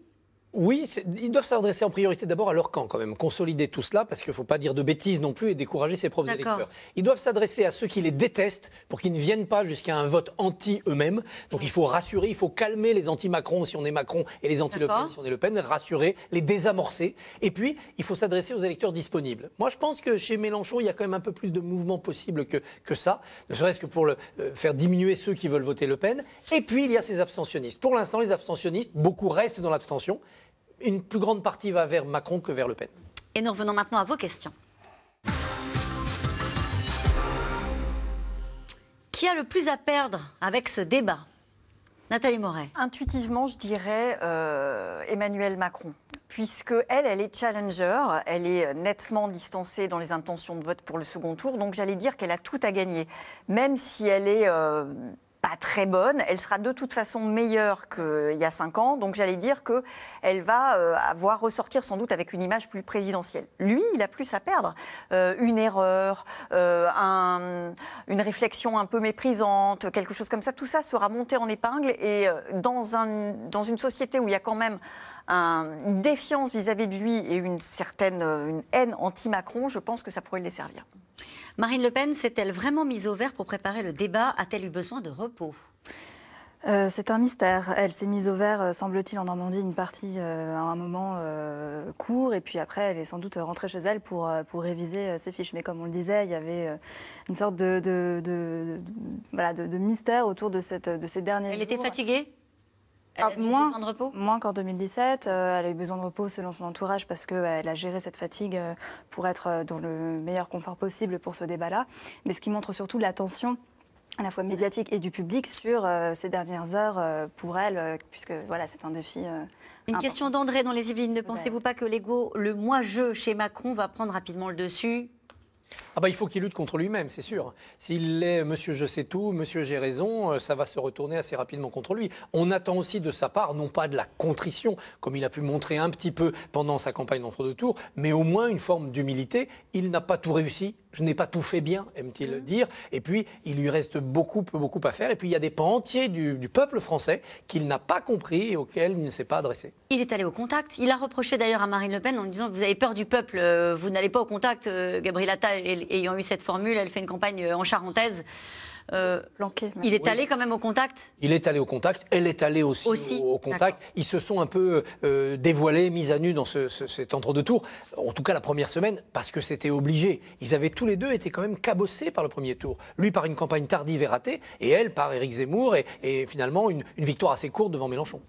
Oui, ils doivent s'adresser en priorité d'abord à leur camp quand même, consolider tout cela parce qu'il ne faut pas dire de bêtises non plus et décourager ses propres électeurs. Ils doivent s'adresser à ceux qui les détestent pour qu'ils ne viennent pas jusqu'à un vote anti eux-mêmes. Donc il faut rassurer, il faut calmer les anti-Macron si on est Macron et les anti-Le Pen si on est Le Pen, rassurer, les désamorcer. Et puis il faut s'adresser aux électeurs disponibles. Moi je pense que chez Mélenchon il y a quand même un peu plus de mouvement possible que, que ça, ne serait-ce que pour le, euh, faire diminuer ceux qui veulent voter Le Pen. Et puis il y a ces abstentionnistes. Pour l'instant les abstentionnistes, beaucoup restent dans l'abstention. Une plus grande partie va vers Macron que vers Le Pen. Et nous revenons maintenant à vos questions. Qui a le plus à perdre avec ce débat ? Nathalie Moret. Intuitivement, je dirais euh, Emmanuel Macron. Puisque elle, elle est challenger, elle est nettement distancée dans les intentions de vote pour le second tour. Donc j'allais dire qu'elle a tout à gagner. Même si elle est... Euh, pas très bonne, elle sera de toute façon meilleure qu'il y a cinq ans, donc j'allais dire qu'elle va euh, avoir ressortir sans doute avec une image plus présidentielle. Lui, il a plus à perdre. Euh, une erreur, euh, un, une réflexion un peu méprisante, quelque chose comme ça, tout ça sera monté en épingle et euh, dans, un, dans une société où il y a quand même une défiance vis-à-vis de lui et une certaine une haine anti-Macron, je pense que ça pourrait le desservir. Marine Le Pen s'est-elle vraiment mise au vert pour préparer le débat? A-t-elle eu besoin de repos? Euh, c'est un mystère. Elle s'est mise au vert, semble-t-il, en Normandie, une partie euh, à un moment euh, court. Et puis après, elle est sans doute rentrée chez elle pour, pour réviser euh, ses fiches. Mais comme on le disait, il y avait euh, une sorte de, de, de, de, voilà, de, de mystère autour de, cette, de ces derniers elle jours. Elle était fatiguée? Elle a eu moins, besoin de repos ? Moins qu'en deux mille dix-sept. Euh, elle a eu besoin de repos selon son entourage parce qu'elle euh, a géré cette fatigue euh, pour être dans le meilleur confort possible pour ce débat-là. Mais ce qui montre surtout la tension à la fois médiatique et du public sur euh, ces dernières heures euh, pour elle, euh, puisque voilà, c'est un défi euh, Une important. Question d'André dans les Yvelines. Ne pensez-vous pas que l'ego, le moi-je chez Macron va prendre rapidement le dessus ? Ah bah, il faut qu'il lutte contre lui-même, c'est sûr. S'il est monsieur je sais tout, monsieur j'ai raison, ça va se retourner assez rapidement contre lui. On attend aussi de sa part, non pas de la contrition, comme il a pu montrer un petit peu pendant sa campagne d'entre-deux tours, mais au moins une forme d'humilité. Il n'a pas tout réussi. Je n'ai pas tout fait bien, aime-t-il mmh. dire. Et puis, il lui reste beaucoup, beaucoup à faire. Et puis, il y a des pans entiers du, du peuple français qu'il n'a pas compris et auxquels il ne s'est pas adressé. Il est allé au contact. Il a reproché d'ailleurs à Marine Le Pen en lui disant « Vous avez peur du peuple, vous n'allez pas au contact ». Gabriel Attal ayant eu cette formule, elle fait une campagne en charentaise. Euh, Planqué, il est oui. allé quand même au contact. Il est allé au contact. Elle est allée aussi, aussi. Au, au contact. Ils se sont un peu euh, dévoilés, mis à nu dans ce, ce, cet entre-deux-tours. En tout cas, la première semaine, parce que c'était obligé. Ils avaient tous les deux été quand même cabossés par le premier tour. Lui par une campagne tardive et ratée, et elle par Éric Zemmour, et, et finalement une, une victoire assez courte devant Mélenchon.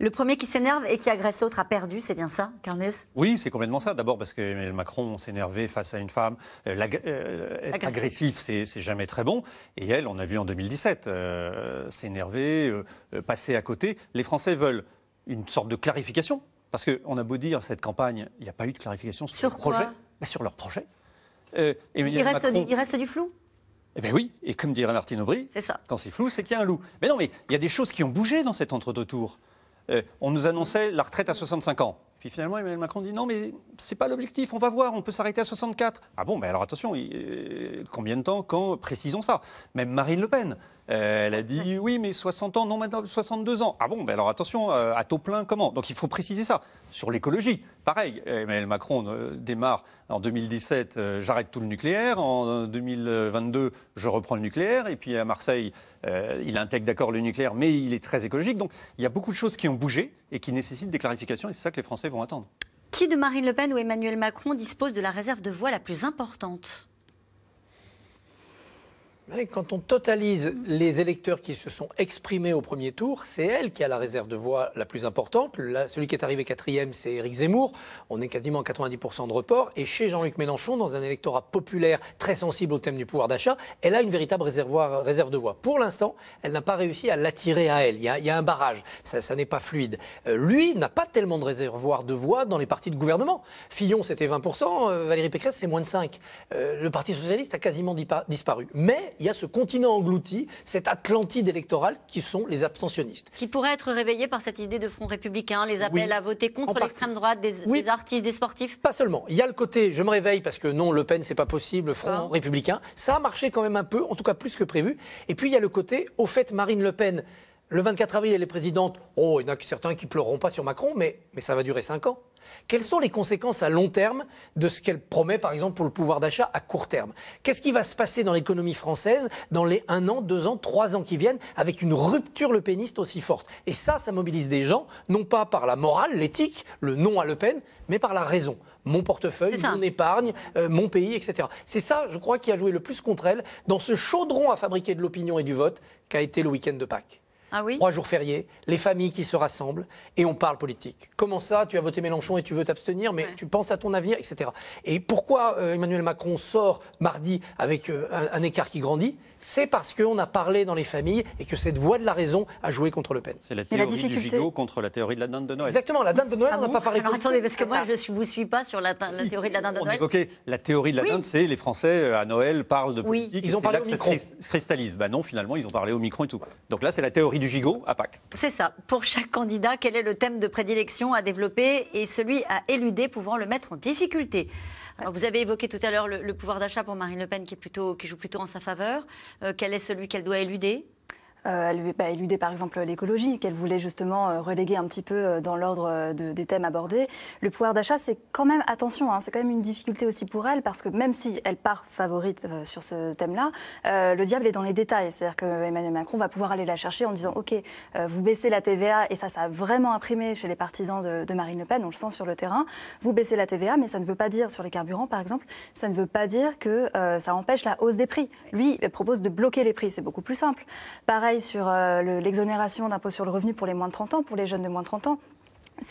Le premier qui s'énerve et qui agresse l'autre a perdu, c'est bien ça, Karl Meus ? Oui, c'est complètement ça. D'abord parce que Macron s'énervait face à une femme. Euh, euh, être agressif, c'est jamais très bon. Et elle, on a vu en deux mille dix-sept, euh, s'énerver, euh, passer à côté. Les Français veulent une sorte de clarification. Parce qu'on a beau dire, cette campagne, il n'y a pas eu de clarification sur, sur leur projet. Ben, sur leur projet. Euh, il, reste Macron... du, il reste du flou ? Eh bien oui, et comme dirait Martine Aubry, ça. Quand c'est flou, c'est qu'il y a un loup. Mais non, mais il y a des choses qui ont bougé dans cet entre-deux tours. Euh, on nous annonçait la retraite à soixante-cinq ans. Puis finalement, Emmanuel Macron dit non, mais c'est pas l'objectif, on va voir, on peut s'arrêter à soixante-quatre. Ah bon, ben alors attention, euh, combien de temps, quand, précisons ça. Même Marine Le Pen, euh, elle a dit oui, mais soixante ans, non, maintenant soixante-deux ans. Ah bon, ben alors attention, euh, à taux plein, comment? Donc il faut préciser ça. Sur l'écologie, pareil, Emmanuel Macron euh, démarre en deux mille dix-sept, euh, j'arrête tout le nucléaire, en deux mille vingt-deux, je reprends le nucléaire, et puis à Marseille, euh, il intègre d'accord le nucléaire, mais il est très écologique. Donc il y a beaucoup de choses qui ont bougé et qui nécessitent des clarifications, et c'est ça que les Français vont attendre. Qui de Marine Le Pen ou Emmanuel Macron dispose de la réserve de voix la plus importante ? Quand on totalise les électeurs qui se sont exprimés au premier tour, c'est elle qui a la réserve de voix la plus importante. Là, celui qui est arrivé quatrième, c'est Éric Zemmour. On est quasiment à quatre-vingt-dix pour cent de report. Et chez Jean-Luc Mélenchon, dans un électorat populaire très sensible au thème du pouvoir d'achat, elle a une véritable réservoir, réserve de voix. Pour l'instant, elle n'a pas réussi à l'attirer à elle. Il y a, il y a un barrage. Ça, ça n'est pas fluide. Euh, lui n'a pas tellement de réservoir de voix dans les partis de gouvernement. Fillon, c'était vingt pour cent. Euh, Valérie Pécresse, c'est moins de cinq. Euh, le Parti socialiste a quasiment disparu. Mais il y a ce continent englouti, cette Atlantide électorale qui sont les abstentionnistes. Qui pourraient être réveillés par cette idée de front républicain, les appels oui, à voter contre l'extrême droite, des, oui. des artistes, des sportifs. Pas seulement. Il y a le côté je me réveille parce que non, Le Pen, c'est pas possible, front oh. républicain. Ça a marché quand même un peu, en tout cas plus que prévu. Et puis il y a le côté, au fait, Marine Le Pen, le vingt-quatre avril, elle est présidente. Oh, il y en a certains qui pleureront pas sur Macron, mais, mais ça va durer cinq ans. Quelles sont les conséquences à long terme de ce qu'elle promet, par exemple, pour le pouvoir d'achat à court terme? Qu'est-ce qui va se passer dans l'économie française dans les un an, deux ans, trois ans qui viennent avec une rupture lepéniste aussi forte? Et ça, ça mobilise des gens, non pas par la morale, l'éthique, le non à Le Pen, mais par la raison. Mon portefeuille, mon épargne, euh, mon pays, et cetera. C'est ça, je crois, qui a joué le plus contre elle dans ce chaudron à fabriquer de l'opinion et du vote qu'a été le week-end de Pâques. Ah oui ? Trois jours fériés, les familles qui se rassemblent et on parle politique. Comment ça, tu as voté Mélenchon et tu veux t'abstenir, mais ouais. tu penses à ton avenir, et cetera. Et pourquoi euh, Emmanuel Macron sort mardi avec euh, un, un écart qui grandit ? C'est parce qu'on a parlé dans les familles et que cette voix de la raison a joué contre Le Pen. C'est la théorie la difficulté... du gigot contre la théorie de la dinde de Noël. Exactement, la dinde de Noël, ah on n'a bon pas parlé. Alors attendez, parce que moi, ça. je ne vous suis pas sur la, la si. théorie de la dinde de Noël. On évoquait la théorie de la oui. dinde, c'est les Français à Noël parlent de politique. Oui. Ils ont parlé là au que micro. Ça se cristallise. Ben non, finalement, ils ont parlé au micro et tout. Donc là, c'est la théorie du gigot à Pâques. C'est ça. Pour chaque candidat, quel est le thème de prédilection à développer et celui à éluder pouvant le mettre en difficulté? Alors vous avez évoqué tout à l'heure le, le pouvoir d'achat pour Marine Le Pen qui, est plutôt, qui joue plutôt en sa faveur. Euh, quel est celui qu'elle doit éluder ? Euh, elle bah, éludait par exemple l'écologie, qu'elle voulait justement euh, reléguer un petit peu euh, dans l'ordre euh, de, des thèmes abordés. Le pouvoir d'achat, c'est quand même, attention, hein, c'est quand même une difficulté aussi pour elle, parce que même si elle part favorite euh, sur ce thème-là, euh, le diable est dans les détails. C'est-à-dire qu'Emmanuel Macron va pouvoir aller la chercher en disant « Ok, euh, vous baissez la T V A, et ça, ça a vraiment imprimé chez les partisans de, de Marine Le Pen, on le sent sur le terrain, vous baissez la T V A, mais ça ne veut pas dire, sur les carburants par exemple, ça ne veut pas dire que euh, ça empêche la hausse des prix. » Lui, il propose de bloquer les prix, c'est beaucoup plus simple. Pareil, sur euh, l'exonération d'impôt sur le revenu pour les moins de trente ans, pour les jeunes de moins de trente ans.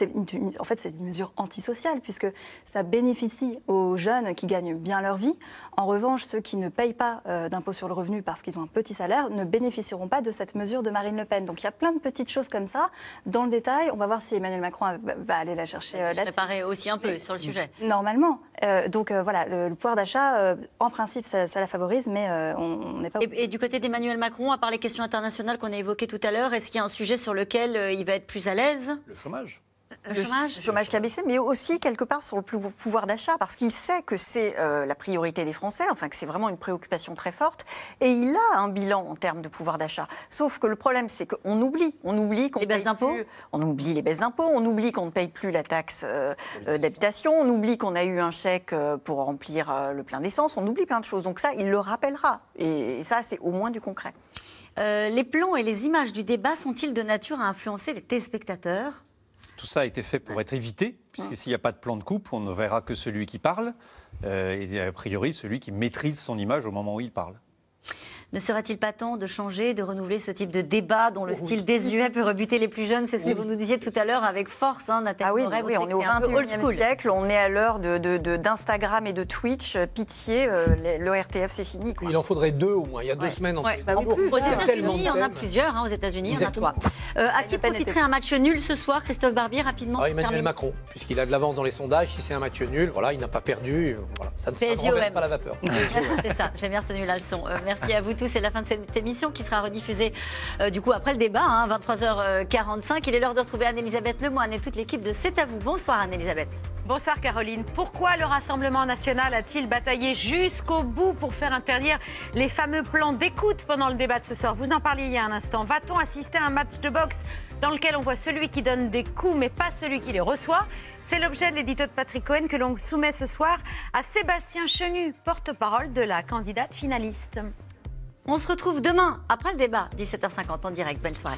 Une, une, en fait, c'est une mesure antisociale puisque ça bénéficie aux jeunes qui gagnent bien leur vie. En revanche, ceux qui ne payent pas euh, d'impôt sur le revenu parce qu'ils ont un petit salaire ne bénéficieront pas de cette mesure de Marine Le Pen. Donc, il y a plein de petites choses comme ça. Dans le détail, on va voir si Emmanuel Macron va, va aller la chercher là-dessus. Ça paraît aussi un peu mais, sur le sujet. Normalement. Euh, donc, euh, voilà, le, le pouvoir d'achat, euh, en principe, ça, ça la favorise, mais euh, on n'est pas... Et, et du côté d'Emmanuel Macron, à part les questions internationales qu'on a évoquées tout à l'heure, est-ce qu'il y a un sujet sur lequel euh, il va être plus à l'aise ? Le chômage. le chômage, chômage qui a baissé, mais aussi quelque part sur le pouvoir d'achat, parce qu'il sait que c'est euh, la priorité des Français, enfin que c'est vraiment une préoccupation très forte, et il a un bilan en termes de pouvoir d'achat. Sauf que le problème, c'est qu'on oublie, on oublie qu'on ne paye plus, on oublie les baisses d'impôts, on oublie qu'on ne paye plus la taxe euh, euh, d'habitation, on oublie qu'on a eu un chèque euh, pour remplir euh, le plein d'essence, on oublie plein de choses. Donc ça, il le rappellera, et, et ça, c'est au moins du concret. Euh, les plans et les images du débat sont-ils de nature à influencer les téléspectateurs ? Tout ça a été fait pour être évité, puisque s'il n'y a pas de plan de coupe, on ne verra que celui qui parle, euh, et a priori celui qui maîtrise son image au moment où il parle. Ne serait-il pas temps de changer, de renouveler ce type de débat dont le style désuet peut rebuter les plus jeunes? C'est ce que vous nous disiez tout à l'heure avec force, hein, Nathalie Moret. Ah oui, oui, on est au vingt et unième siècle, on est à l'heure de, de, de, d'Instagram et de Twitch. Pitié, euh, l'O R T F, c'est fini, quoi. Il en faudrait deux au moins, il y a deux ouais. semaines en, ouais. bah, en plus. Aux États-Unis, il y en a plusieurs, hein, aux États-Unis, il y en a trois. Euh, à qui profiterait un match nul ce soir, Christophe Barbier, rapidement? ah, Emmanuel Macron, puisqu'il a de l'avance dans les sondages, si c'est un match nul, voilà, il n'a pas perdu, voilà, ça ne renverse pas la vapeur. C'est ça, j'ai bien retenu la leçon. Merci à vous. C'est la fin de cette émission qui sera rediffusée euh, du coup après le débat, hein, vingt-trois heures quarante-cinq. Il est l'heure de retrouver Anne-Elisabeth Lemoine et toute l'équipe de C'est à vous. Bonsoir Anne-Elisabeth. Bonsoir Caroline. Pourquoi le Rassemblement national a-t-il bataillé jusqu'au bout pour faire interdire les fameux plans d'écoute pendant le débat de ce soir? Vous en parliez il y a un instant. Va-t-on assister à un match de boxe dans lequel on voit celui qui donne des coups mais pas celui qui les reçoit? C'est l'objet de l'édito de Patrick Cohen que l'on soumet ce soir à Sébastien Chenu, porte-parole de la candidate finaliste. On se retrouve demain, après le débat, dix-sept heures cinquante en direct. Belle soirée.